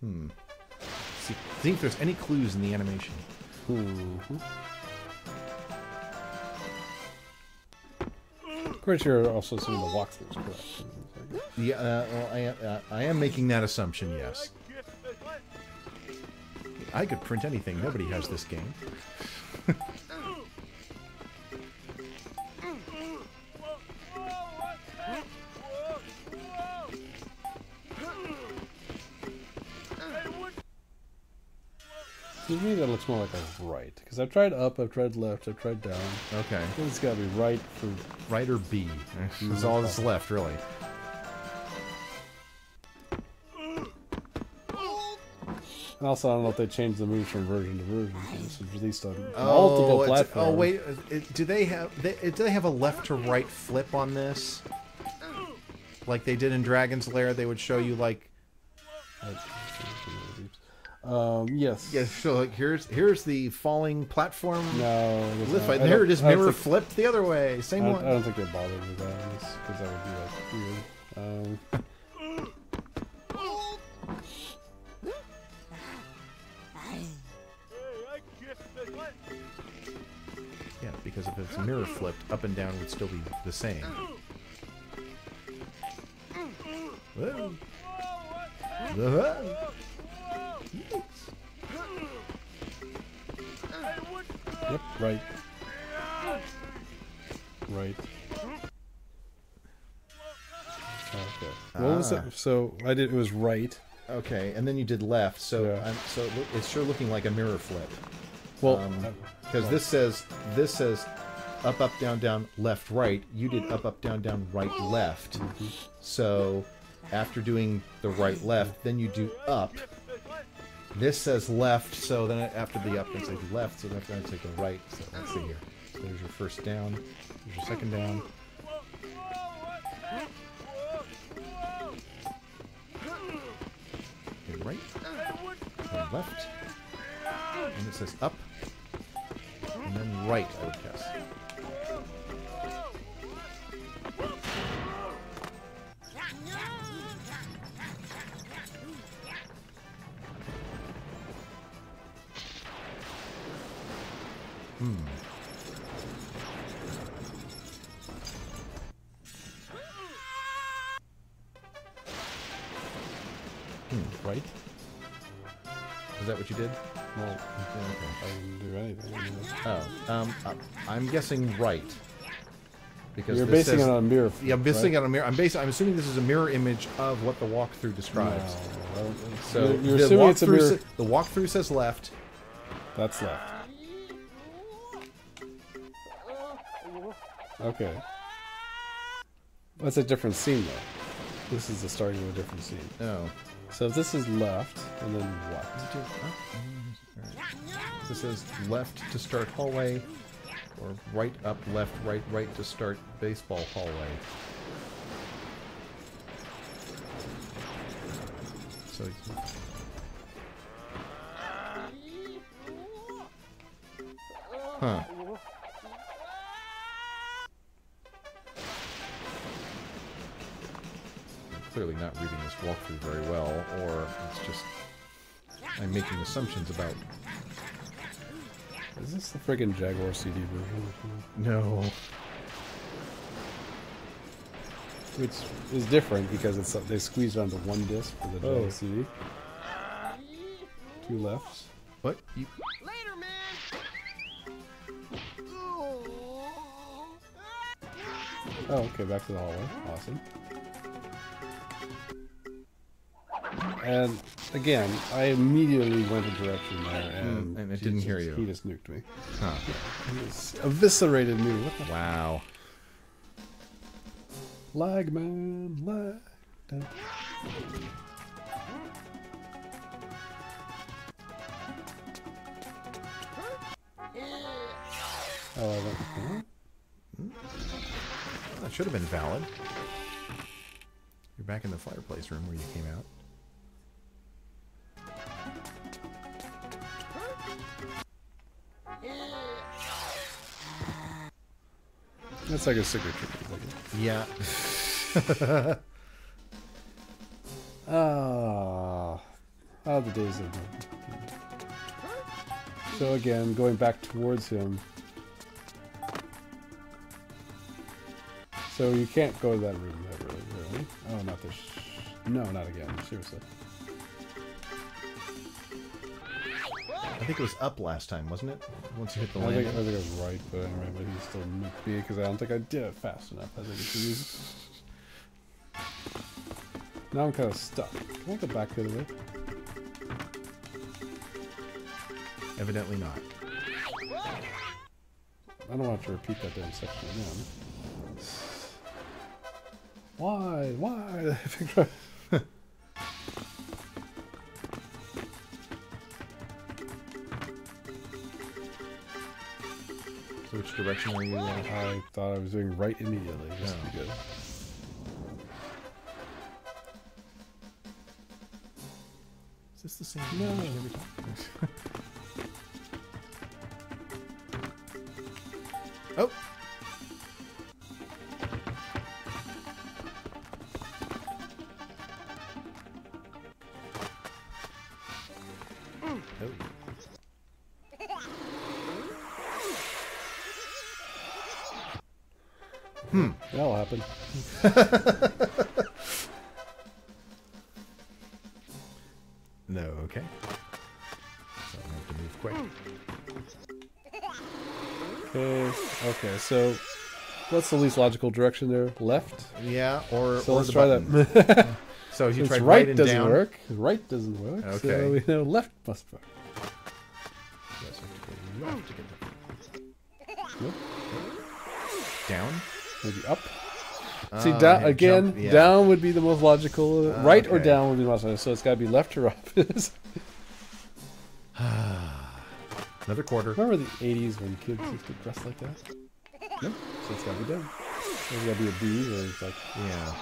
Hmm. See, see if there's any clues in the animation. Ooh. I'm pretty sure also some of the walkthroughs, correct? Yeah, uh, well, I, uh, I am making that assumption, yes. I could print anything. Nobody has this game. To me, that looks more like a right. Because I've tried up, I've tried left, I've tried down. Okay. It's got to be right for... Right or B. That's all that's left, really. And also, I don't know if they changed the moves from version to version. This was released on oh, multiple platforms. Oh, wait. It, do they have they, do they have a left to right flip on this? Like they did in Dragon's Lair, they would show you, like... That's Um, yes. Yes. So like, here's here's the falling platform. No. Lift. There it is. Mirror flipped the other way. Same I, one. I don't think they bothered with that because that would be like weird. Um. Yeah, because if it's mirror flipped, up and down would still be the same. Whoa. Uh-huh. Yep, right. Right. Okay. Ah. What was that? So I did. It was right. Okay, and then you did left. So yeah. I'm, so it's sure looking like a mirror flip. Well, because um, well. this says this says up, up, down, down, left, right. You did up, up, down, down, right, left. Mm-hmm. So after doing the right, left, then you do up. This says left, so then after the up, it's like left, so then I take the right. So let's see here. So there's your first down. There's your second down. And right. And left. And it says up. And then right, I would guess. Hmm. Hmm. Right? Is that what you did? Well, okay, okay. I didn't do anything. Oh, um, uh, I'm guessing right. Because you're basing says, it on a mirror. Yeah, I'm basing right? it on a mirror. I'm basing. I'm assuming this is a mirror image of what the walkthrough describes. No, so you're the assuming it's a mirror. Sa the walkthrough says left. That's left. Okay. That's a different scene, though. This is the starting of a different scene. Oh. So if this is left, and then what? This is left to start hallway, or right, up, left, right, right to start baseball hallway. So... Huh. Clearly not reading this walkthrough very well, or it's just I'm making assumptions about. Is this the friggin' Jaguar C D version? No. Which is different because it's they squeezed onto one disc for the Jaguar oh. C D. Two lefts. What? You... Later, man. Oh, okay. Back to the hallway. Awesome. And again, I immediately went a direction there, and, and it he, didn't hear you. He just nuked me. Huh. He just eviscerated me. What the wow. Lag, man. Lag. Oh, I went. Hmm? That should have been valid. You're back in the fireplace room where you came out. That's like a signature. Yeah. Oh, oh, the days of the... So again, going back towards him. So you can't go to that room, that really, really. Oh, not this. No, not again. Seriously. I think it was up last time, wasn't it? Once you hit the I landing. Think, I think I was right, but anyway, but he's still nuked me because I don't think I did it fast enough. I think it's easy. Now I'm kind of stuck. Can I go back the other way? Evidently not. I don't want to repeat that damn section again. Why? Why? So which direction were you in? I thought I was doing right immediately. Just oh. to be good. Is this the same? No. Every time? Oh. Hmm. That'll happen. No, okay. So I have to move quick. Okay, okay, so what's the least logical direction there? Left? Yeah, or, so or let's the try button. That. So if you try right, right and doesn't down. Work. Right doesn't work. Okay. So you know, left must work. Yes, I have to go left to get the... Nope. Down? Maybe up. Uh, See, down again. Jump, yeah. Down would be the most logical. Uh, right okay. or down would be the most logical. So it's got to be left or up. Another quarter. Remember the eighties when kids used to dress like that? Nope. So it's got to be down. There's got to be a B, or it's like yeah.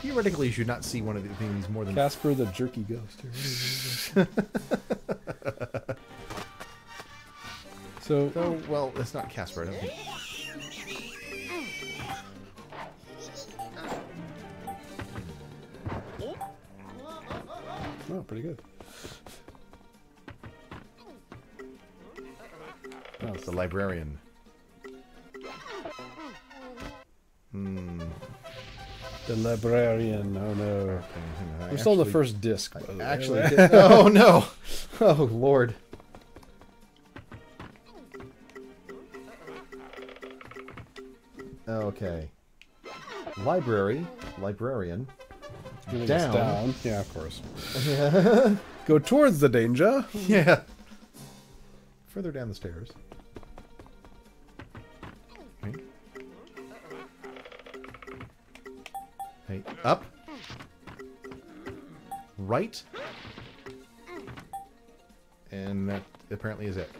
Theoretically, you should not see one of the things more than Casper the Jerky Ghost. So, oh, well, it's not Casper, I don't think. Oh, pretty good. Oh, it's the librarian. Hmm. The librarian. Oh, no. Okay, We're actually, still on the first disc. I actually did. Oh, no. Oh, Lord. Okay. Library. Librarian. Down. down. Yeah, of course. Go towards the danger. Yeah. Further down the stairs. Hey. Hey. Up. Right. And that apparently is it.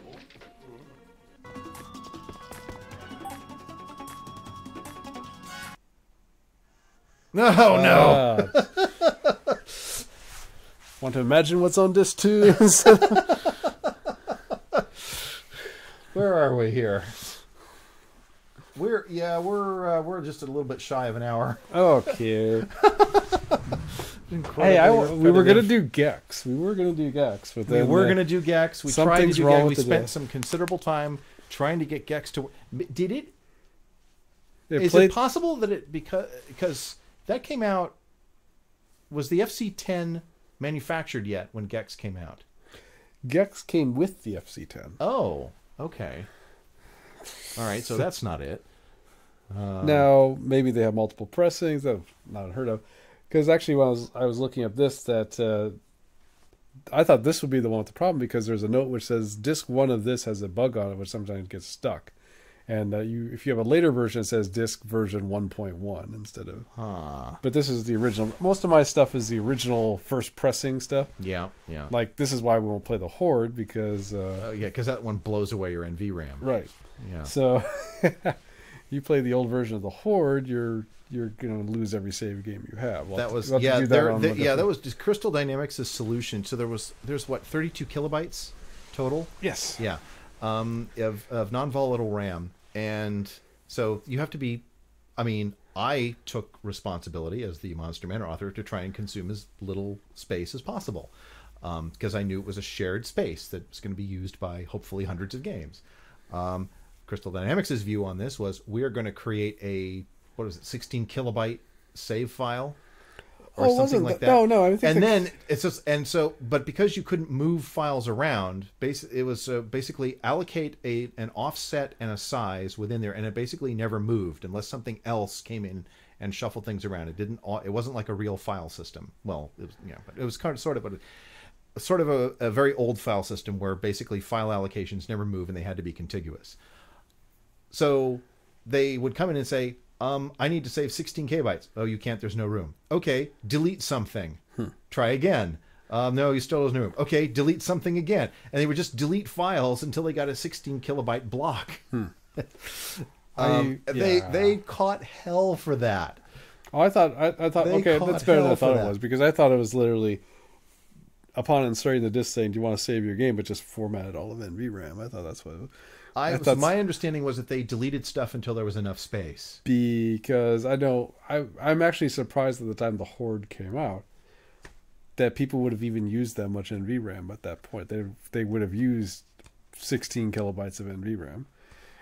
No, no. Uh, want to imagine what's on disc two? Where are we here? We're yeah, we're uh, we're just a little bit shy of an hour. Okay. Hey, I, we were gonna do Gex. We were gonna do Gex, but then we were uh, gonna do Gex. We tried to do Gex. We spent day. some considerable time trying to get Gex to. Did it? It Is played... it possible that it because because that came out? Was the F C ten manufactured yet when Gex came out? Gex came with the F C ten. Oh, okay. All right, so that's not it. Uh... Now maybe they have multiple pressings. I've not heard of. Because actually, when I was I was looking up this, that uh, I thought this would be the one with the problem because there's a note which says disc one of this has a bug on it, which sometimes gets stuck. And uh, you, if you have a later version, it says disc version one point one instead of... Huh. But this is the original. Most of my stuff is the original first pressing stuff. Yeah, yeah. Like, this is why we won't play the Horde, because... Uh, uh, yeah, because that one blows away your N V RAM. Right. Yeah. So, you play the old version of the Horde, you're you're going to lose every save game you have. We'll that was... We'll yeah, that, there, the, yeah that was just Crystal Dynamics' solution. So, there was... There's, what, thirty-two kilobytes total? Yes. Yeah. Um, of, of non-volatile RAM. And so you have to be, I mean, I took responsibility as the Monster Manor author to try and consume as little space as possible, because um, I knew it was a shared space that was going to be used by hopefully hundreds of games. Um, Crystal Dynamics' view on this was, we are going to create a, what is it, sixteen kilobyte save file or oh, something like that. No, no. I think and that's... then it's just, and so, but because you couldn't move files around, basically it was uh, basically allocate a, an offset and a size within there. And it basically never moved unless something else came in and shuffled things around. It didn't, it wasn't like a real file system. Well, it was, yeah, you know, but it was kind of sort of, a, sort of a, a very old file system where basically file allocations never move and they had to be contiguous. So they would come in and say, Um, I need to save sixteen kilobytes. Oh, you can't. There's no room. Okay, delete something. Hmm. Try again. Um, no, you still there's no room. Okay, delete something again. And they would just delete files until they got a sixteen kilobyte block. Hmm. um, I, yeah. They they caught hell for that. Oh, I thought I, I thought they okay, that's better than I thought it was, because I thought it was literally upon inserting the disc saying, "Do you want to save your game?" but just formatted all of N V RAM. I thought that's what it was. I, I so my understanding was that they deleted stuff until there was enough space. Because I know, I, I'm actually surprised at the time the Horde came out that people would have even used that much N V RAM at that point. They, they would have used sixteen kilobytes of N V RAM.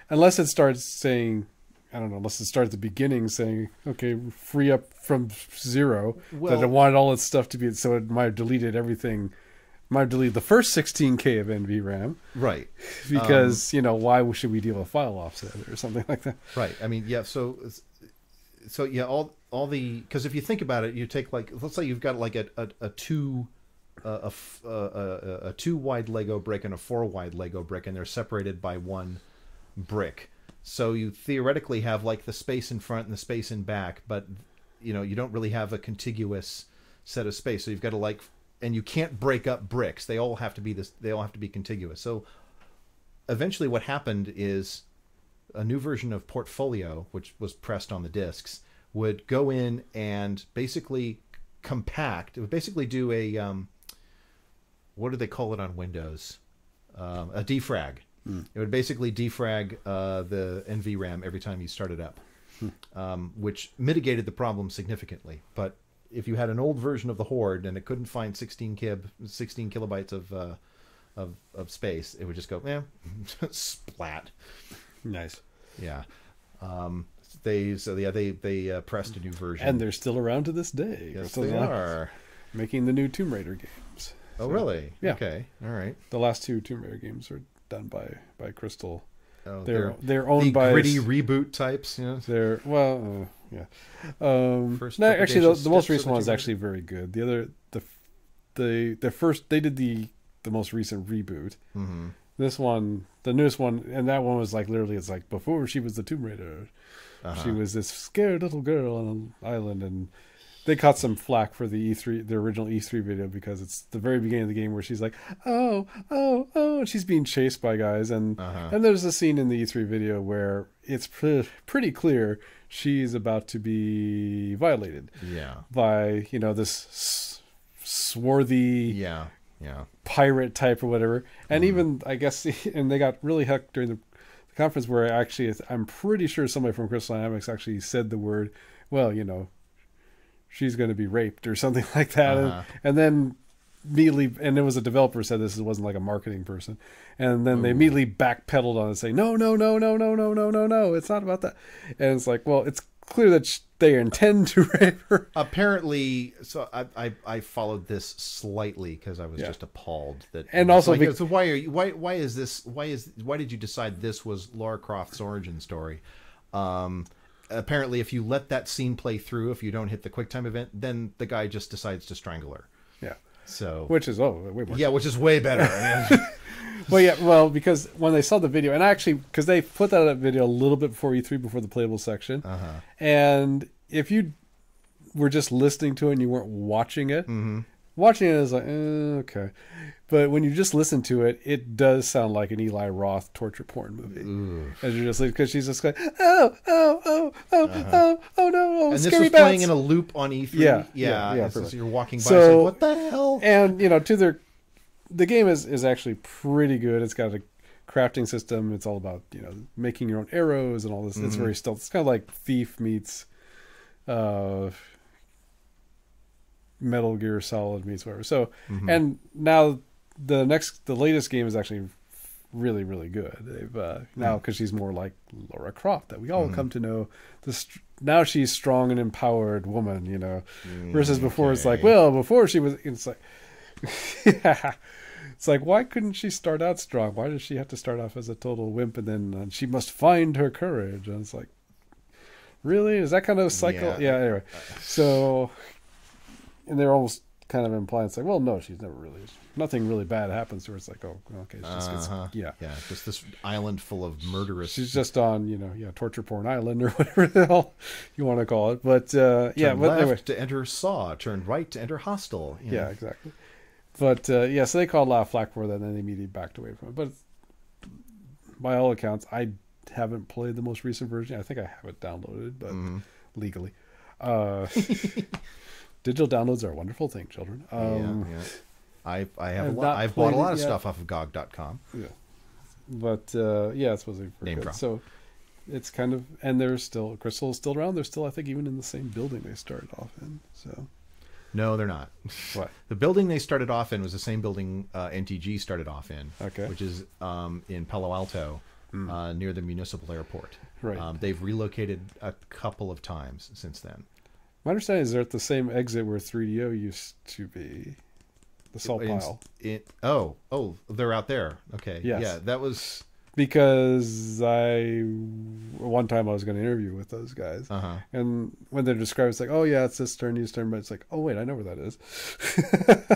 Unless it starts saying, I don't know, unless it starts at the beginning saying, okay, free up from zero. Well, that I wanted all its stuff to be, so it might have deleted everything. Might have deleted the first sixteen K of N V RAM. Right. Because, um, you know, why should we deal with file offset or something like that? Right. I mean, yeah, so, so yeah, all all the, because if you think about it, you take like, let's say you've got like a, a, a two, uh, a, a, a two wide Lego brick and a four wide Lego brick, and they're separated by one brick. So you theoretically have like the space in front and the space in back, but, you know, you don't really have a contiguous set of space. So you've got to like, and you can't break up bricks. They all have to be this. They all have to be contiguous. So, eventually, what happened is a new version of Portfolio, which was pressed on the discs, would go in and basically compact. It would basically do a um, what do they call it on Windows? Um, a defrag. Mm. It would basically defrag uh, the N V RAM every time you start it up, mm. um, which mitigated the problem significantly, but. If you had an old version of the Horde and it couldn't find sixteen kilobytes of uh, of of space, it would just go, eh, splat. Nice. Yeah. Um, they so yeah they they uh, pressed a new version, and they're still around to this day. Yes, they are making the new Tomb Raider games. Oh, so, really? Yeah. Okay. All right. The last two Tomb Raider games are done by by Crystal. Oh, they're they're owned the by gritty reboot types. You know, they're well. Uh, Yeah. Um, no, actually, the, the most recent one is actually very good. The other, the, the, the first, they did the, the most recent reboot. Mm-hmm. This one, the newest one, and that one was like literally, it's like before she was the Tomb Raider, uh-huh. she was this scared little girl on an island, and they caught some flack for the E three, the original E three video, because it's the very beginning of the game where she's like, oh, oh, oh, and she's being chased by guys, and uh-huh. and there's a scene in the E three video where it's pre pretty clear. She's about to be violated, yeah, by you know this s swarthy, yeah, yeah, pirate type or whatever. And mm. even I guess, and they got really hecked during the, the conference where actually I'm pretty sure somebody from Crystal Dynamics actually said the word, well, you know, she's going to be raped or something like that, uh-huh. and, and then immediately, and it was a developer said this, it wasn't like a marketing person, and then Ooh. They immediately backpedaled on it, saying no, no, no, no, no, no, no, no, no, it's not about that. And it's like, well, it's clear that sh they intend to rape her. Apparently, so I I, I followed this slightly because I was yeah. just appalled that. And also, like, because, so why are you? Why why is this? Why is why did you decide this was Lara Croft's origin story? Um, apparently, if you let that scene play through, if you don't hit the QuickTime event, then the guy just decides to strangle her. Yeah. So which is oh way more yeah, which is way better. well, yeah, well because when they saw the video, and actually because they put that up video a little bit before E three, before the playable section, uh-huh. and if you were just listening to it and you weren't watching it, mm-hmm. watching it is like eh, okay, but when you just listen to it, it does sound like an Eli Roth torture porn movie. Ooh. As you're just because she's just like oh oh oh oh uh-huh. oh oh no. Oh, and this was bats. Playing in a loop on E three. Yeah, yeah. yeah, yeah so you're walking by. So and saying, what the hell? And you know, to their, the game is is actually pretty good. It's got a crafting system. It's all about you know making your own arrows and all this. Mm-hmm. It's very stealth. It's kind of like Thief meets uh, Metal Gear Solid meets whatever. So, mm-hmm. and now the next, the latest game is actually really, really good. They've uh, now, because she's more like Lara Croft that we all mm-hmm. come to know. This now she's strong and empowered woman, you know, versus okay. before it's like, well, before she was, it's like, yeah. It's like, why couldn't she start out strong? Why does she have to start off as a total wimp? And then and she must find her courage. And it's like, really? Is that kind of cycle? Yeah. yeah anyway, so, and they're almost kind of implying it's like, well, no, she's never really, nothing really bad happens to her. It's like, oh, okay, she just gets, uh-huh. yeah, yeah, just this island full of murderous. She's just on, you know, yeah, torture porn island or whatever the hell you want to call it. But uh, turn yeah, but left anyway. to enter Saw, turn right to enter Hostel. You know? Yeah, exactly. But, uh, yeah, so they called a lot of flack for that, and then they immediately backed away from it. But by all accounts, I haven't played the most recent version. I think I have it downloaded, but mm-hmm. legally. Uh, digital downloads are a wonderful thing, children. Um, yeah, yeah. I, I have a lot, I've bought a lot of yet. stuff off of G O G dot com. Yeah. But, uh, yeah, it's supposed to be pretty good. So it's kind of, and they're still, Crystal's still around. They're still, I think, even in the same building they started off in, so... No, they're not. What? The building they started off in was the same building uh, N T G started off in, okay. which is um, in Palo Alto, mm. uh, near the municipal airport. Right. Um, they've relocated a couple of times since then. My understanding is they're at the same exit where three D O used to be, the salt it, pile. It, it, oh, oh, they're out there. Okay. Yes. Yeah, that was... Because I, one time I was going to interview with those guys. Uh-huh. And when they're described, it's like, oh, yeah, it's this turn, this turn. But it's like, oh, wait, I know where that is.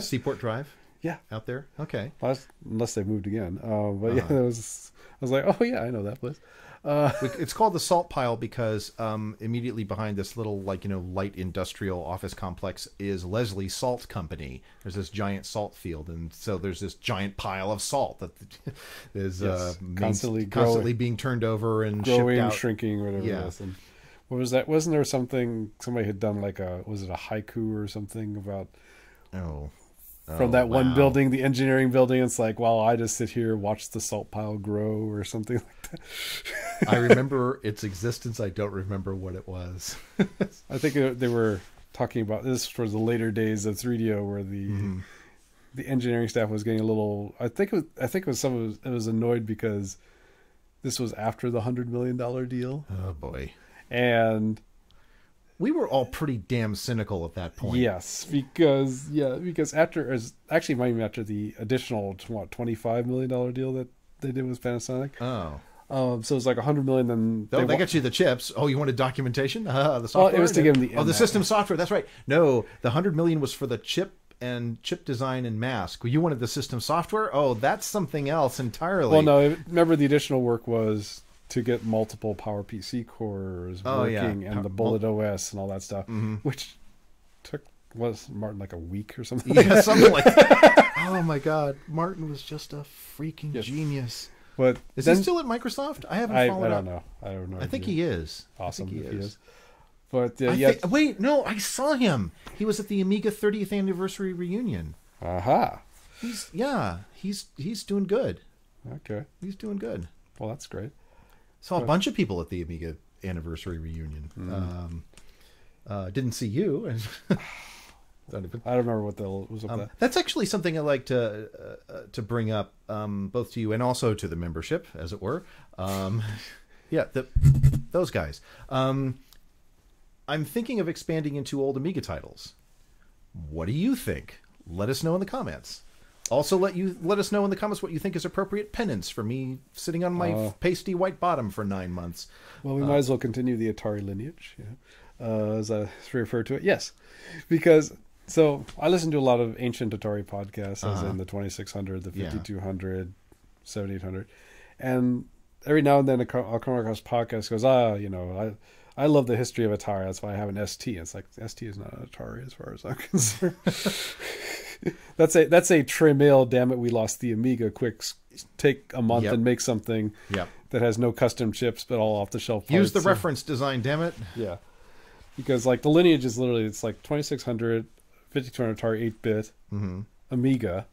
Seaport Drive? Yeah. Out there? Okay. Unless, unless they've moved again. Uh, but, uh-huh. yeah, that was, I was like, oh, yeah, I know that place. Uh, it's called the Salt Pile because um, immediately behind this little, like, you know, light industrial office complex is Leslie Salt Company. There's this giant salt field, and so there's this giant pile of salt that is yes, uh, constantly means, growing, constantly being turned over and growing, shipped out. shrinking, whatever. Yeah. It is. And what was that? Wasn't there something somebody had done like a was it a haiku or something about? Oh. From that oh, wow. one building, the engineering building, it's like, well, I just sit here, watch the salt pile grow or something like that. I remember its existence. I don't remember what it was. I think they were talking about this for the later days of three D O where the mm. the engineering staff was getting a little, I think it was, I think it was some of it was annoyed because this was after the one hundred million dollar deal. Oh, boy. And... We were all pretty damn cynical at that point. Yes, because yeah, because after as actually, might even after the additional what twenty-five million dollar deal that they did with Panasonic. Oh, um, so it was like a hundred million. Then oh, they, they got you the chips. Oh, you wanted documentation? Uh, the software. Oh, it was to give them the oh the system software. That's right. No, the hundred million was for the chip and chip design and mask. You wanted the system software. Oh, that's something else entirely. Well, no, remember the additional work was. To get multiple PowerPC cores oh, working yeah. and the Bullet O S and all that stuff, mm-hmm. which took, was Martin like a week or something? Yeah, like something like that. Oh my God. Martin was just a freaking yes. genius. But is then, he still at Microsoft? I haven't I, followed I don't up. know. I don't know. I think he is. Awesome. I think he, he is. is. But uh, yeah. Think, wait, no, I saw him. He was at the Amiga thirtieth anniversary reunion. Aha. Uh-huh. He's, yeah, he's, he's doing good. Okay. He's doing good. Well, that's great. Saw a bunch of people at the Amiga anniversary reunion. Mm-hmm. um, uh, didn't see you. Don't even... I don't remember what the was up um, that. That's actually something I like to uh, uh, to bring up, um, both to you and also to the membership, as it were. Um, yeah, the, those guys. Um, I'm thinking of expanding into old Amiga titles. What do you think? Let us know in the comments. Also, let you let us know in the comments what you think is appropriate penance for me sitting on my uh, pasty white bottom for nine months. Well, we uh, might as well continue the Atari lineage, yeah, uh, as I refer to it. Yes, because so I listen to a lot of ancient Atari podcasts, uh-huh. as in the twenty-six hundred, the fifty-two hundred, yeah. seventy-eight hundred, and every now and then I'll come across podcasts goes, ah, you know, I I love the history of Atari. That's why I have an S T. It's like S T is not an Atari as far as I'm concerned. That's a that's a Tremail, damn it, we lost the Amiga quick take a month yep. and make something yep. that has no custom chips but all off the shelf parts. Use the reference and, design, damn it. Yeah. Because like the lineage is literally it's like twenty-six hundred, fifty-two hundred Atari eight bit, mm-hmm. Amiga.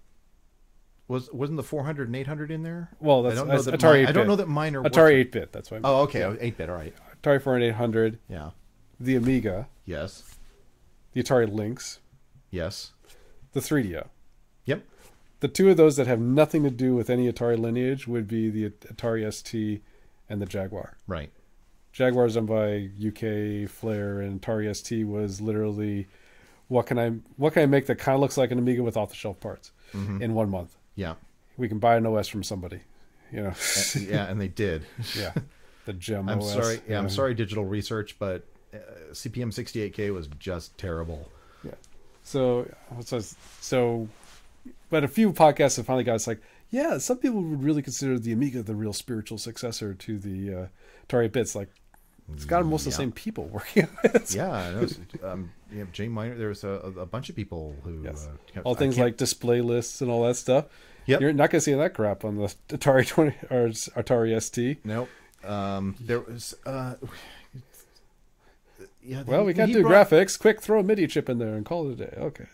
Was wasn't the four hundred and eight hundred in there? Well, that's, I don't know that's that Atari. My, I don't know that minor Atari eight bit, that's why. Oh, okay, eight bit, all right. Atari four hundred and eight hundred. Yeah. the Amiga. Yes. The Atari Lynx. Yes. The three D O. Yep. The two of those that have nothing to do with any Atari lineage would be the Atari S T and the Jaguar. Right. Jaguar is done by U K Flair, and Atari S T was literally, what can I what can I make that kind of looks like an Amiga with off-the-shelf parts mm-hmm. in one month? Yeah. We can buy an O S from somebody, you know. Yeah, and they did. Yeah. The gem I'm O S. Sorry, yeah, I'm sorry, Digital Research, but uh, C P M sixty-eight K was just terrible. Yeah. So, so, so, but a few podcasts have finally got us like, yeah, some people would really consider the Amiga the real spiritual successor to the uh, Atari Bits. Like, it's got most yeah. of the same people working on it. Yeah, I know. Um, you have Jay Miner. There was a, a bunch of people who... Yes. Uh, kept, all things like display lists and all that stuff. Yep. You're not going to see that crap on the Atari twenty or Atari S T. Nope. Um, there was... Uh, yeah, the, well, we got to do brought... graphics. Quick, throw a MIDI chip in there and call it a day. Okay.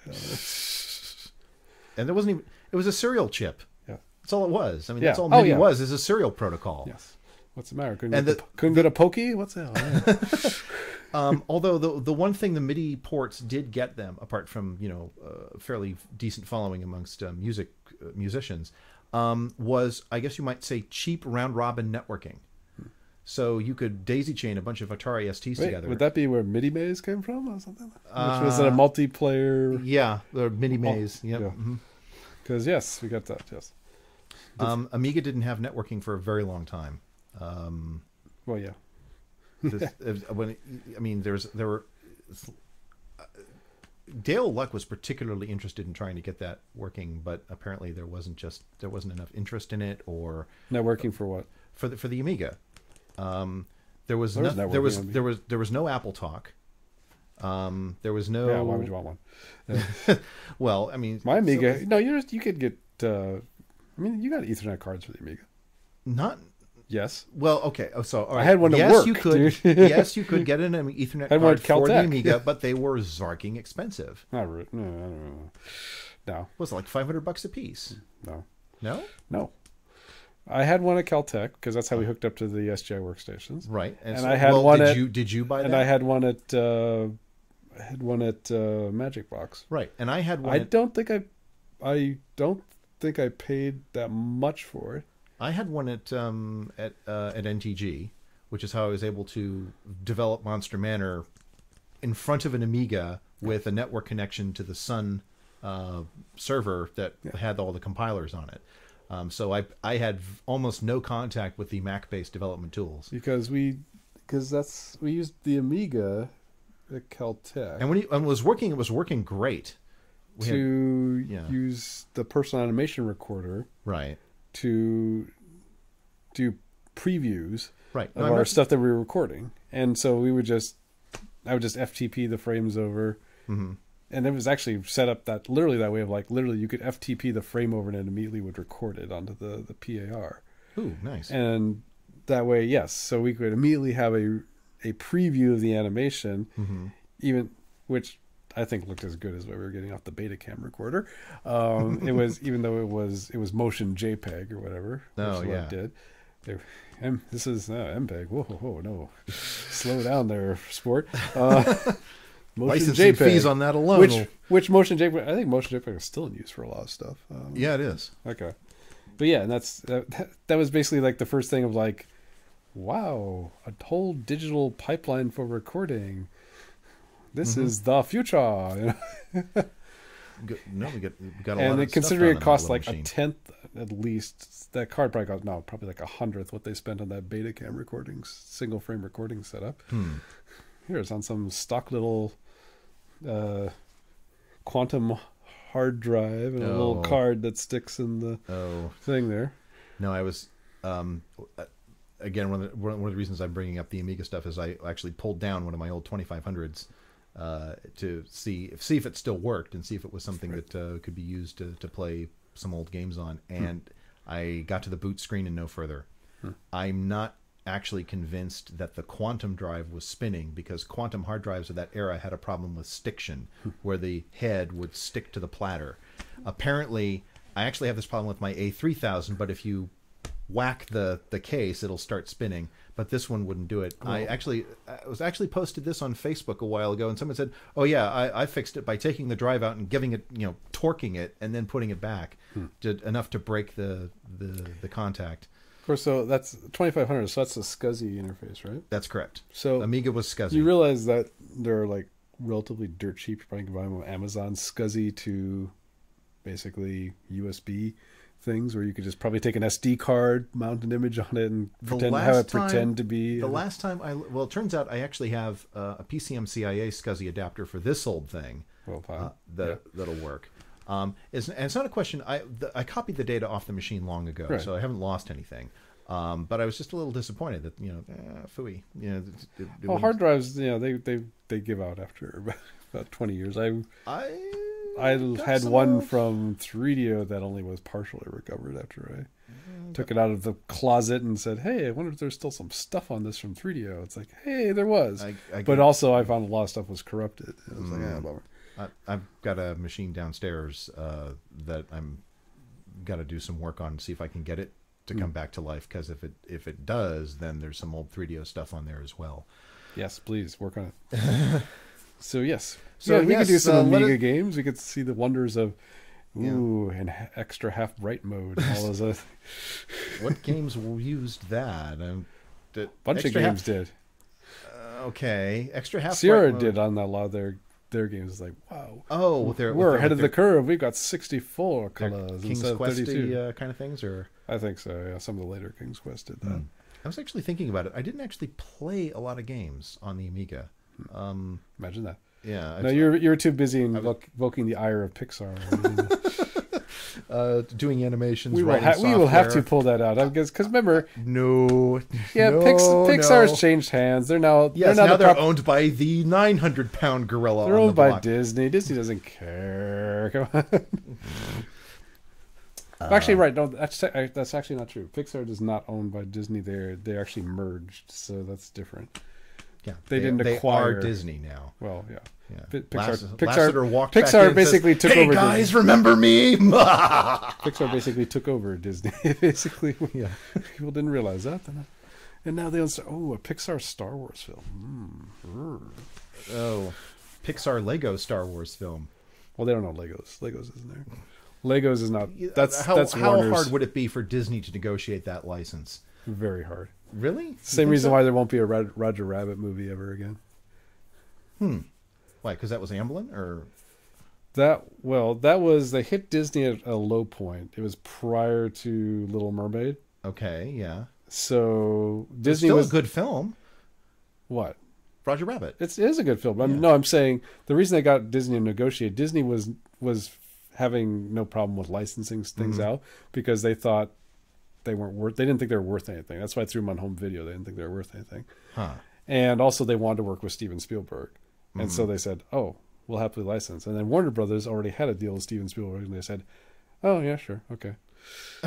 And there wasn't even... It was a serial chip. Yeah. That's all it was. I mean, yeah. that's all MIDI oh, yeah. was, is a serial protocol. Yes. What's the matter? Couldn't, and the, the, couldn't the, get a pokey? What's that? um, although the the one thing the MIDI ports did get them, apart from, you know, uh, fairly decent following amongst uh, music uh, musicians, um, was, I guess you might say, cheap round robin networking. Hmm. So you could daisy chain a bunch of Atari S Ts Wait, together. Would that be where MIDI Maze came from, or something? Which uh, was a multiplayer? Yeah, the MIDI Maze. Yep. Yeah. Because mm-hmm. yes, we got that. Yes. Um, Amiga didn't have networking for a very long time. Um, well, yeah. this, when it, I mean, there's there were uh, Dale Luck was particularly interested in trying to get that working, but apparently there wasn't just there wasn't enough interest in it, or not working uh, for what for the for the Amiga. Um, there was there, no, there was Amiga. there was there was no Apple Talk. Um, there was no. Yeah, why would you want one? Uh, well, I mean, my Amiga. So, no, you you could get. Uh, I mean, you got Ethernet cards for the Amiga. Not. Yes. Well, okay. Oh, so all right. I had one to yes, work. You could, yes, you could get an Ethernet card one for the Amiga, but they were zarking expensive. Not really. No, I don't know. No. Was it like five hundred bucks a piece? No. No. No. I had one at Caltech because that's how we hooked up to the S G I workstations. Right. And, and so, I had well, one. Did at, you did you buy that? And I had one at uh, I had one at uh, Magic Box. Right. And I had one. I at, don't think I, I don't think I paid that much for it. I had one at um, at uh, at N T G, which is how I was able to develop Monster Manor in front of an Amiga with a network connection to the Sun uh, server that yeah. had all the compilers on it. Um, so I I had almost no contact with the Mac-based development tools because we because that's we used the Amiga at Caltech, and when it was working, it was working great. We to had, yeah. use the personal animation recorder, right? To do previews right. of no, our not... stuff that we were recording, and so we would just, I would just F T P the frames over, mm-hmm. and it was actually set up that literally that way of like literally you could F T P the frame over and it immediately would record it onto the the P A R. Ooh, nice! And that way, yes, so we could immediately have a a preview of the animation, mm-hmm. even which I think looked as good as what we were getting off the Betacam recorder. Um, it was, even though it was it was motion JPEG or whatever. Oh yeah, it did. They, M, this is uh, MPEG. Whoa, whoa, no, slow down there, sport. Uh, motion JPEG fees on that alone. Which, which motion JPEG? I think motion JPEG is still in use for a lot of stuff. Um, yeah, it is. Okay, but yeah, and that's that, that. That was basically like the first thing of like, wow, a whole digital pipeline for recording. This mm-hmm. is the future. You know? No, we got, we got a and lot of And considering it cost like machine. a tenth at least, that card probably got, no, probably like a hundredth what they spent on that Betacam recording, single frame recording setup. Hmm. Here, it's on some stock little uh, Quantum hard drive and oh. a little card that sticks in the oh. thing there. No, I was... Um, I, again, one of, the, one of the reasons I'm bringing up the Amiga stuff is I actually pulled down one of my old twenty-five hundreds uh, to see if, see if it still worked and see if it was something right. that uh, could be used to, to play some old games on. And hmm. I got to the boot screen and no further. Hmm. I'm not actually convinced that the Quantum drive was spinning because Quantum hard drives of that era had a problem with stiction, hmm. where the head would stick to the platter. Apparently, I actually have this problem with my A three thousand, but if you whack the the case, it'll start spinning. but this one wouldn't do it. Cool. I actually I was actually posted this on Facebook a while ago, and someone said, "Oh yeah, I, I fixed it by taking the drive out and giving it, you know, torquing it and then putting it back hmm. to, enough to break the the, the contact." Of course, so that's twenty-five hundred, so that's the SCUZZY interface, right? That's correct. So Amiga was SCUZZY. You realize that they're like relatively dirt cheap. You probably can buy them on Amazon. SCUZZY to basically U S B things where you could just probably take an S D card, mount an image on it, and pretend have it time, pretend to be... The uh, last time I... Well, it turns out I actually have uh, a P C M C I A SCUZZY adapter for this old thing well, uh, that, yeah. that'll work. Um, it's, and it's not a question. I the, I copied the data off the machine long ago, right. so I haven't lost anything. Um, but I was just a little disappointed that you know, eh, phooey. You know, it, it, it well, hard drives, you know, they they they give out after about twenty years. I I, I had one old. from three D O that only was partially recovered after I mm, took it out of the closet and said, "Hey, I wonder if there's still some stuff on this from three D O." It's like, hey, there was, I, I but also I found a lot of stuff was corrupted. I was mm. like, yeah, bummer. I, I've got a machine downstairs uh, that I'm got to do some work on and see if I can get it to come mm. back to life. Because if it if it does, then there's some old three D O stuff on there as well. Yes, please work on it. so yes, so yeah, we yes, could do some uh, Amiga it... games. We could see the wonders of ooh yeah. and extra half bright mode. All those other... What games used that? Um, did... Bunch extra of games half... did. Uh, okay, extra half. Sierra did on a lot of their. Their games is like wow. Oh, well, they're, we're they're, ahead they're, of the curve. We've got sixty-four colors. King's Quest uh, kind of things, or I think so. Yeah, some of the later King's Quest did that. Mm. I was actually thinking about it. I didn't actually play a lot of games on the Amiga. Um, Imagine that. Yeah. No, you're you're too busy in invoking the ire of Pixar. Uh, doing animations. We will, ha we will have to pull that out. I guess because remember, no, yeah, no, Pix Pixar's no. changed hands. They're now yes, they're now the they're owned by the nine hundred pound gorilla. They're on owned the block. by Disney. Disney doesn't care. Come on. uh, actually, right? No, that's that's actually not true. Pixar is not owned by Disney. They're they actually merged, so that's different. Yeah, they, they didn't they acquire are Disney now. Well, yeah. Yeah. Pixar, Pixar, Pixar basically says, took hey over. Hey guys, Disney. remember me? Pixar basically took over Disney. basically, yeah. People didn't realize that, then. And now they will say, "Oh, a Pixar Star Wars film." Mm. Oh, Pixar Lego Star Wars film. Well, they don't know Legos. Legos isn't there. Legos is not. That's how, that's how hard would it be for Disney to negotiate that license? Very hard. Really? Same reason so? why there won't be a Roger Rabbit movie ever again. Hmm. Why? Because that was Amblin, or that? Well, that was they hit Disney at a low point. It was prior to Little Mermaid. Okay, yeah. So Disney still was a good film. What? Roger Rabbit. It's, it is a good film. But yeah. I'm, no, I'm saying the reason they got Disney to negotiate. Disney was was having no problem with licensing things mm-hmm. out because they thought they weren't worth. They didn't think they were worth anything. That's why I threw them on home video. They didn't think they were worth anything. Huh. And also, they wanted to work with Steven Spielberg. And mm. so they said, "Oh, we'll happily license." And then Warner Brothers already had a deal with Steven Spielberg, and they said, "Oh yeah, sure, okay,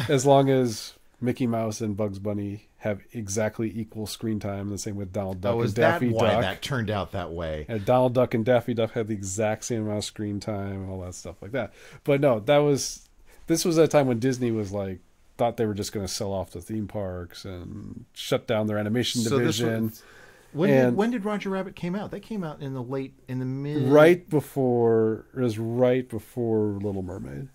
as long as Mickey Mouse and Bugs Bunny have exactly equal screen time." The same with Donald Duck oh, and Daffy Duck. Oh, is that why that turned out that way? And Donald Duck and Daffy Duck had the exact same amount of screen time and all that stuff like that. But no, that was this was a time when Disney was like thought they were just going to sell off the theme parks and shut down their animation so division. This When did, when did Roger Rabbit came out? That came out in the late, in the mid... Right before, it was right before Little Mermaid.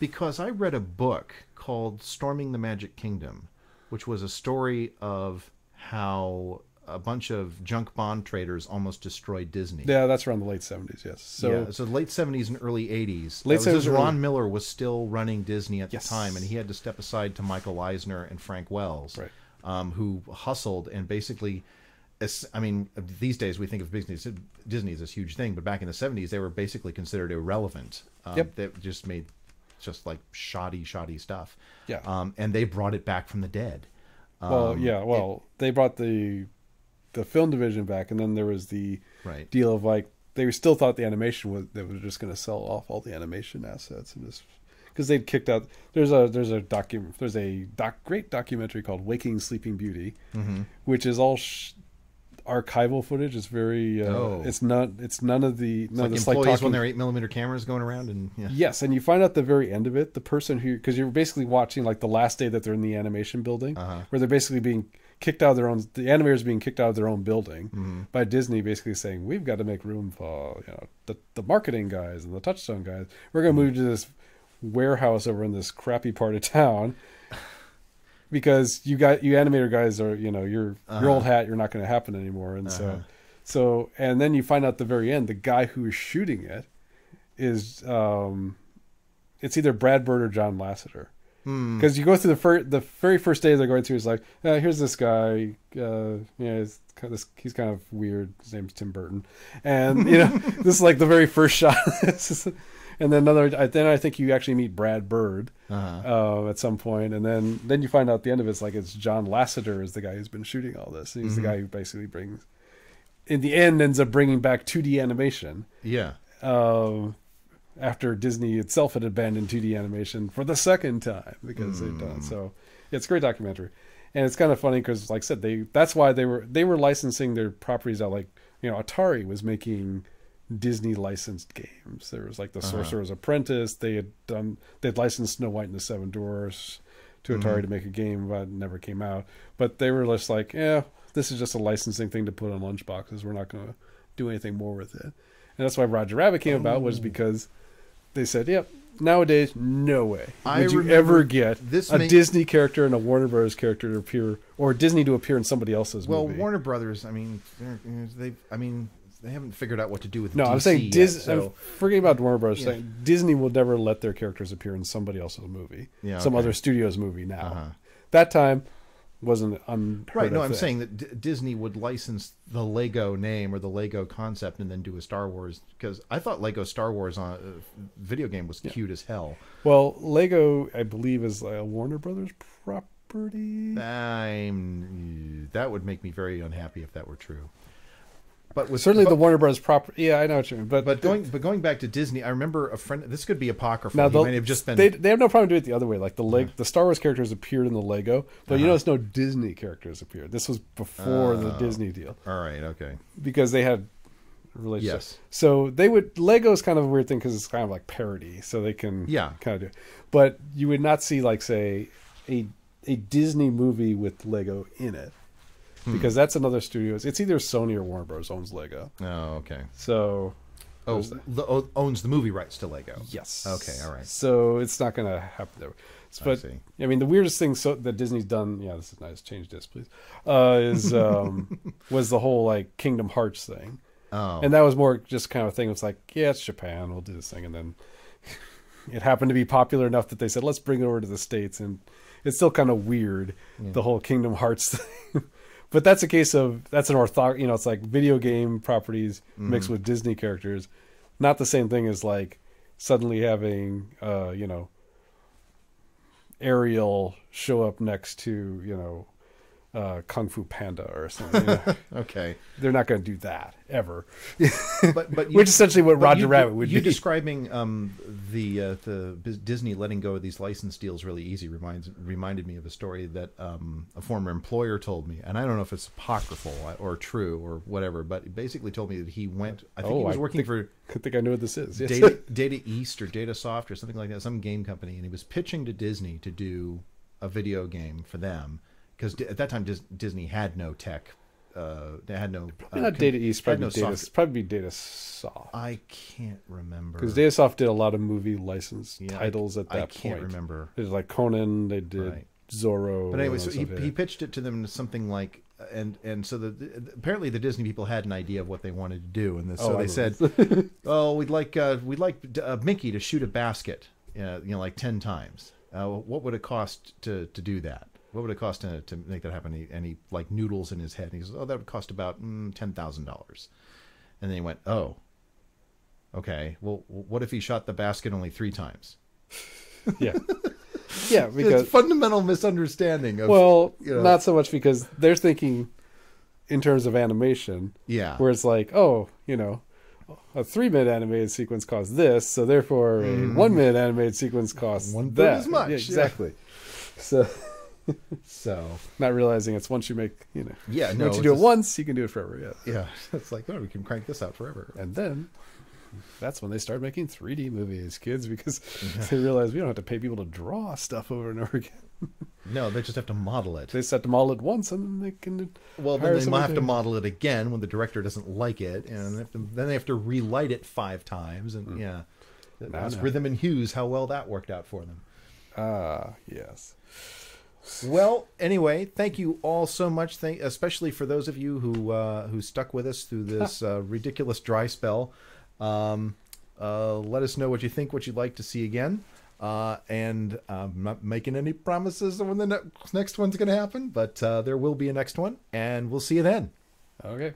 Because I read a book called Storming the Magic Kingdom, which was a story of how a bunch of junk bond traders almost destroyed Disney. Yeah, that's around the late seventies, yes. So, yeah, so late seventies and early eighties. Late seventies. Ron Miller was still running Disney at yes. the time, and he had to step aside to Michael Eisner and Frank Wells. Right. Um, who hustled and basically, I mean, these days we think of business, Disney as this huge thing, but back in the seventies, they were basically considered irrelevant. Um, yep. They just made just like shoddy, shoddy stuff. Yeah. Um, and they brought it back from the dead. Um, well, yeah, well, it, they brought the the film division back, and then there was the right. deal of like, they still thought the animation was, they were just going to sell off all the animation assets and just... Because they'd kicked out. There's a there's a docu there's a doc great documentary called Waking Sleeping Beauty, mm-hmm. which is all sh archival footage. It's very uh, oh. it's not it's none of the none it's like of employees like talking, when their eight millimeter cameras going around and yeah. yes, and you find out the very end of it the person who because you're basically watching like the last day that they're in the animation building uh-huh. where they're basically being kicked out of their own, the animators being kicked out of their own building mm-hmm. by Disney, basically saying, we've got to make room for, you know, the, the marketing guys and the Touchstone guys. We're going to mm-hmm. move to this warehouse over in this crappy part of town because you got, you animator guys are, you know, you're uh-huh. your old hat, you're not going to happen anymore. And uh-huh. so, so, and then you find out at the very end, the guy who is shooting it is, um, it's either Brad Bird or John Lasseter. Because you go through the first, the very first day they're going through is like, oh, here's this guy, uh, you know, he's kind, of this, he's kind of weird. His name's Tim Burton, and you know, this is like the very first shot. And then another, then I think you actually meet Brad Bird uh-huh. uh, at some point, and then then you find out at the end of it's like it's John Lasseter is the guy who's been shooting all this. He's mm-hmm. the guy who basically brings, in the end, ends up bringing back two D animation. Yeah. Uh, after Disney itself had abandoned two D animation for the second time because mm. they've done so. It's a great documentary, and it's kind of funny because, like I said, they that's why they were they were licensing their properties out. Like, you know, Atari was making Disney licensed games. There was like the uh-huh. Sorcerer's Apprentice. They had done they'd licensed Snow White and the Seven Dwarfs to Atari mm. to make a game, but it never came out. But they were just like, yeah, this is just a licensing thing to put on lunchboxes. We're not going to do anything more with it. And that's why Roger Rabbit came oh. about, was because they said, yep, nowadays, no way would you ever get a makes... Disney character and a Warner Brothers character to appear, or Disney to appear in somebody else's well, movie. Well, Warner Brothers, I mean, they I mean, they haven't figured out what to do with no, D C I'm saying Disney. So... Forget about Warner Brothers. Yeah. Saying Disney will never let their characters appear in somebody else's movie, yeah, some okay. other studio's movie now. Uh-huh. That time wasn't unheard Right, no, of I'm thing. saying that D Disney would license the Lego name or the Lego concept and then do a Star Wars, because I thought Lego Star Wars on uh, video game was yeah. cute as hell. Well, Lego, I believe, is a Warner Brothers property. I'm, that would make me very unhappy if that were true. But with, certainly but, the Warner Brothers property. Yeah, I know what you mean. But, but going but going back to Disney, I remember a friend. This could be apocryphal. Now they have just been. They, they have no problem doing it the other way. Like the leg, uh, the Star Wars characters appeared in the Lego, but uh-huh. you notice no Disney characters appeared. This was before uh, the Disney deal. All right, okay. Because they had relationships. Yes. So they would. Lego is kind of a weird thing because it's kind of like parody, so they can yeah kind of do it. But you would not see, like, say a a Disney movie with Lego in it. Because hmm. that's another studio. It's either Sony or Warner Bros. Owns Lego. Oh, okay. So... Oh, the, owns the movie rights to Lego. Yes. Okay, all right. So it's not going to happen there. But, I see. I mean, the weirdest thing so, that Disney's done... Yeah, this is nice. Change this, please. Uh, is um, was the whole, like, Kingdom Hearts thing. Oh. And that was more just kind of a thing. It was like, yeah, it's Japan. We'll do this thing. And then it happened to be popular enough that they said, let's bring it over to the States. And it's still kind of weird, yeah. the whole Kingdom Hearts thing. But that's a case of, that's an ortho, you know, it's like video game properties mixed mm. with Disney characters. Not the same thing as like suddenly having, uh, you know, Ariel show up next to, you know, uh, Kung Fu Panda or something. You know? Okay. They're not going to do that ever. but, but you, Which is essentially what Roger you, Rabbit would you be. You describing um, the, uh, the Disney letting go of these license deals really easy reminds reminded me of a story that um, a former employer told me. And I don't know if it's apocryphal or true or whatever, but it basically told me that he went, I think oh, he was working I think, for... I think I know what this is. Yes. Data, Data East or DataSoft or something like that, some game company. And he was pitching to Disney to do a video game for them. Because at that time, Disney had no tech. Uh, they had no... Probably not uh, Data East. Probably, no data, probably DataSoft. I can't remember. Because DataSoft did a lot of movie license yeah, titles at that point. I can't point. remember. It was like Conan. They did right. Zorro. But anyway, so he, he pitched it to them as something like... And and so the, the, apparently the Disney people had an idea of what they wanted to do. And the, so oh, they said, oh, we'd like, uh, we'd like uh, Mickey to shoot a basket, uh, you know, like ten times. Uh, what would it cost to, to do that? What would it cost to, to make that happen? And he, and he like noodles in his head. And he says, oh, that would cost about mm, ten thousand dollars. And then he went, oh, okay. Well, what if he shot the basket only three times? Yeah. Yeah. Because it's fundamental misunderstanding. Of, well, you know, not so much because they're thinking in terms of animation. Yeah. Where it's like, oh, you know, a three-minute animated sequence costs this. So therefore mm. a one-minute animated sequence costs one that. as much. Yeah, exactly. Yeah. So... So not realizing it's once you make, you know, yeah, no, once you do just, it once, you can do it forever. Yeah. Yeah. It's like, oh, we can crank this out forever. And then that's when they started making three D movies, kids, because yeah. they realized we don't have to pay people to draw stuff over and over again. No, they just have to model it. They just have to model it once, and then they can. Well, then they might have to model it again when the director doesn't like it, and they have to, then they have to relight it five times, and mm. yeah, that's Rhythm and Hues. How well that worked out for them. Ah, uh, yes. Well, anyway, thank you all so much, thank, especially for those of you who uh, who stuck with us through this uh, ridiculous dry spell. Um, uh, let us know what you think, what you'd like to see again. Uh, and I'm not making any promises on when the ne next one's going to happen, but uh, there will be a next one, and we'll see you then. Okay.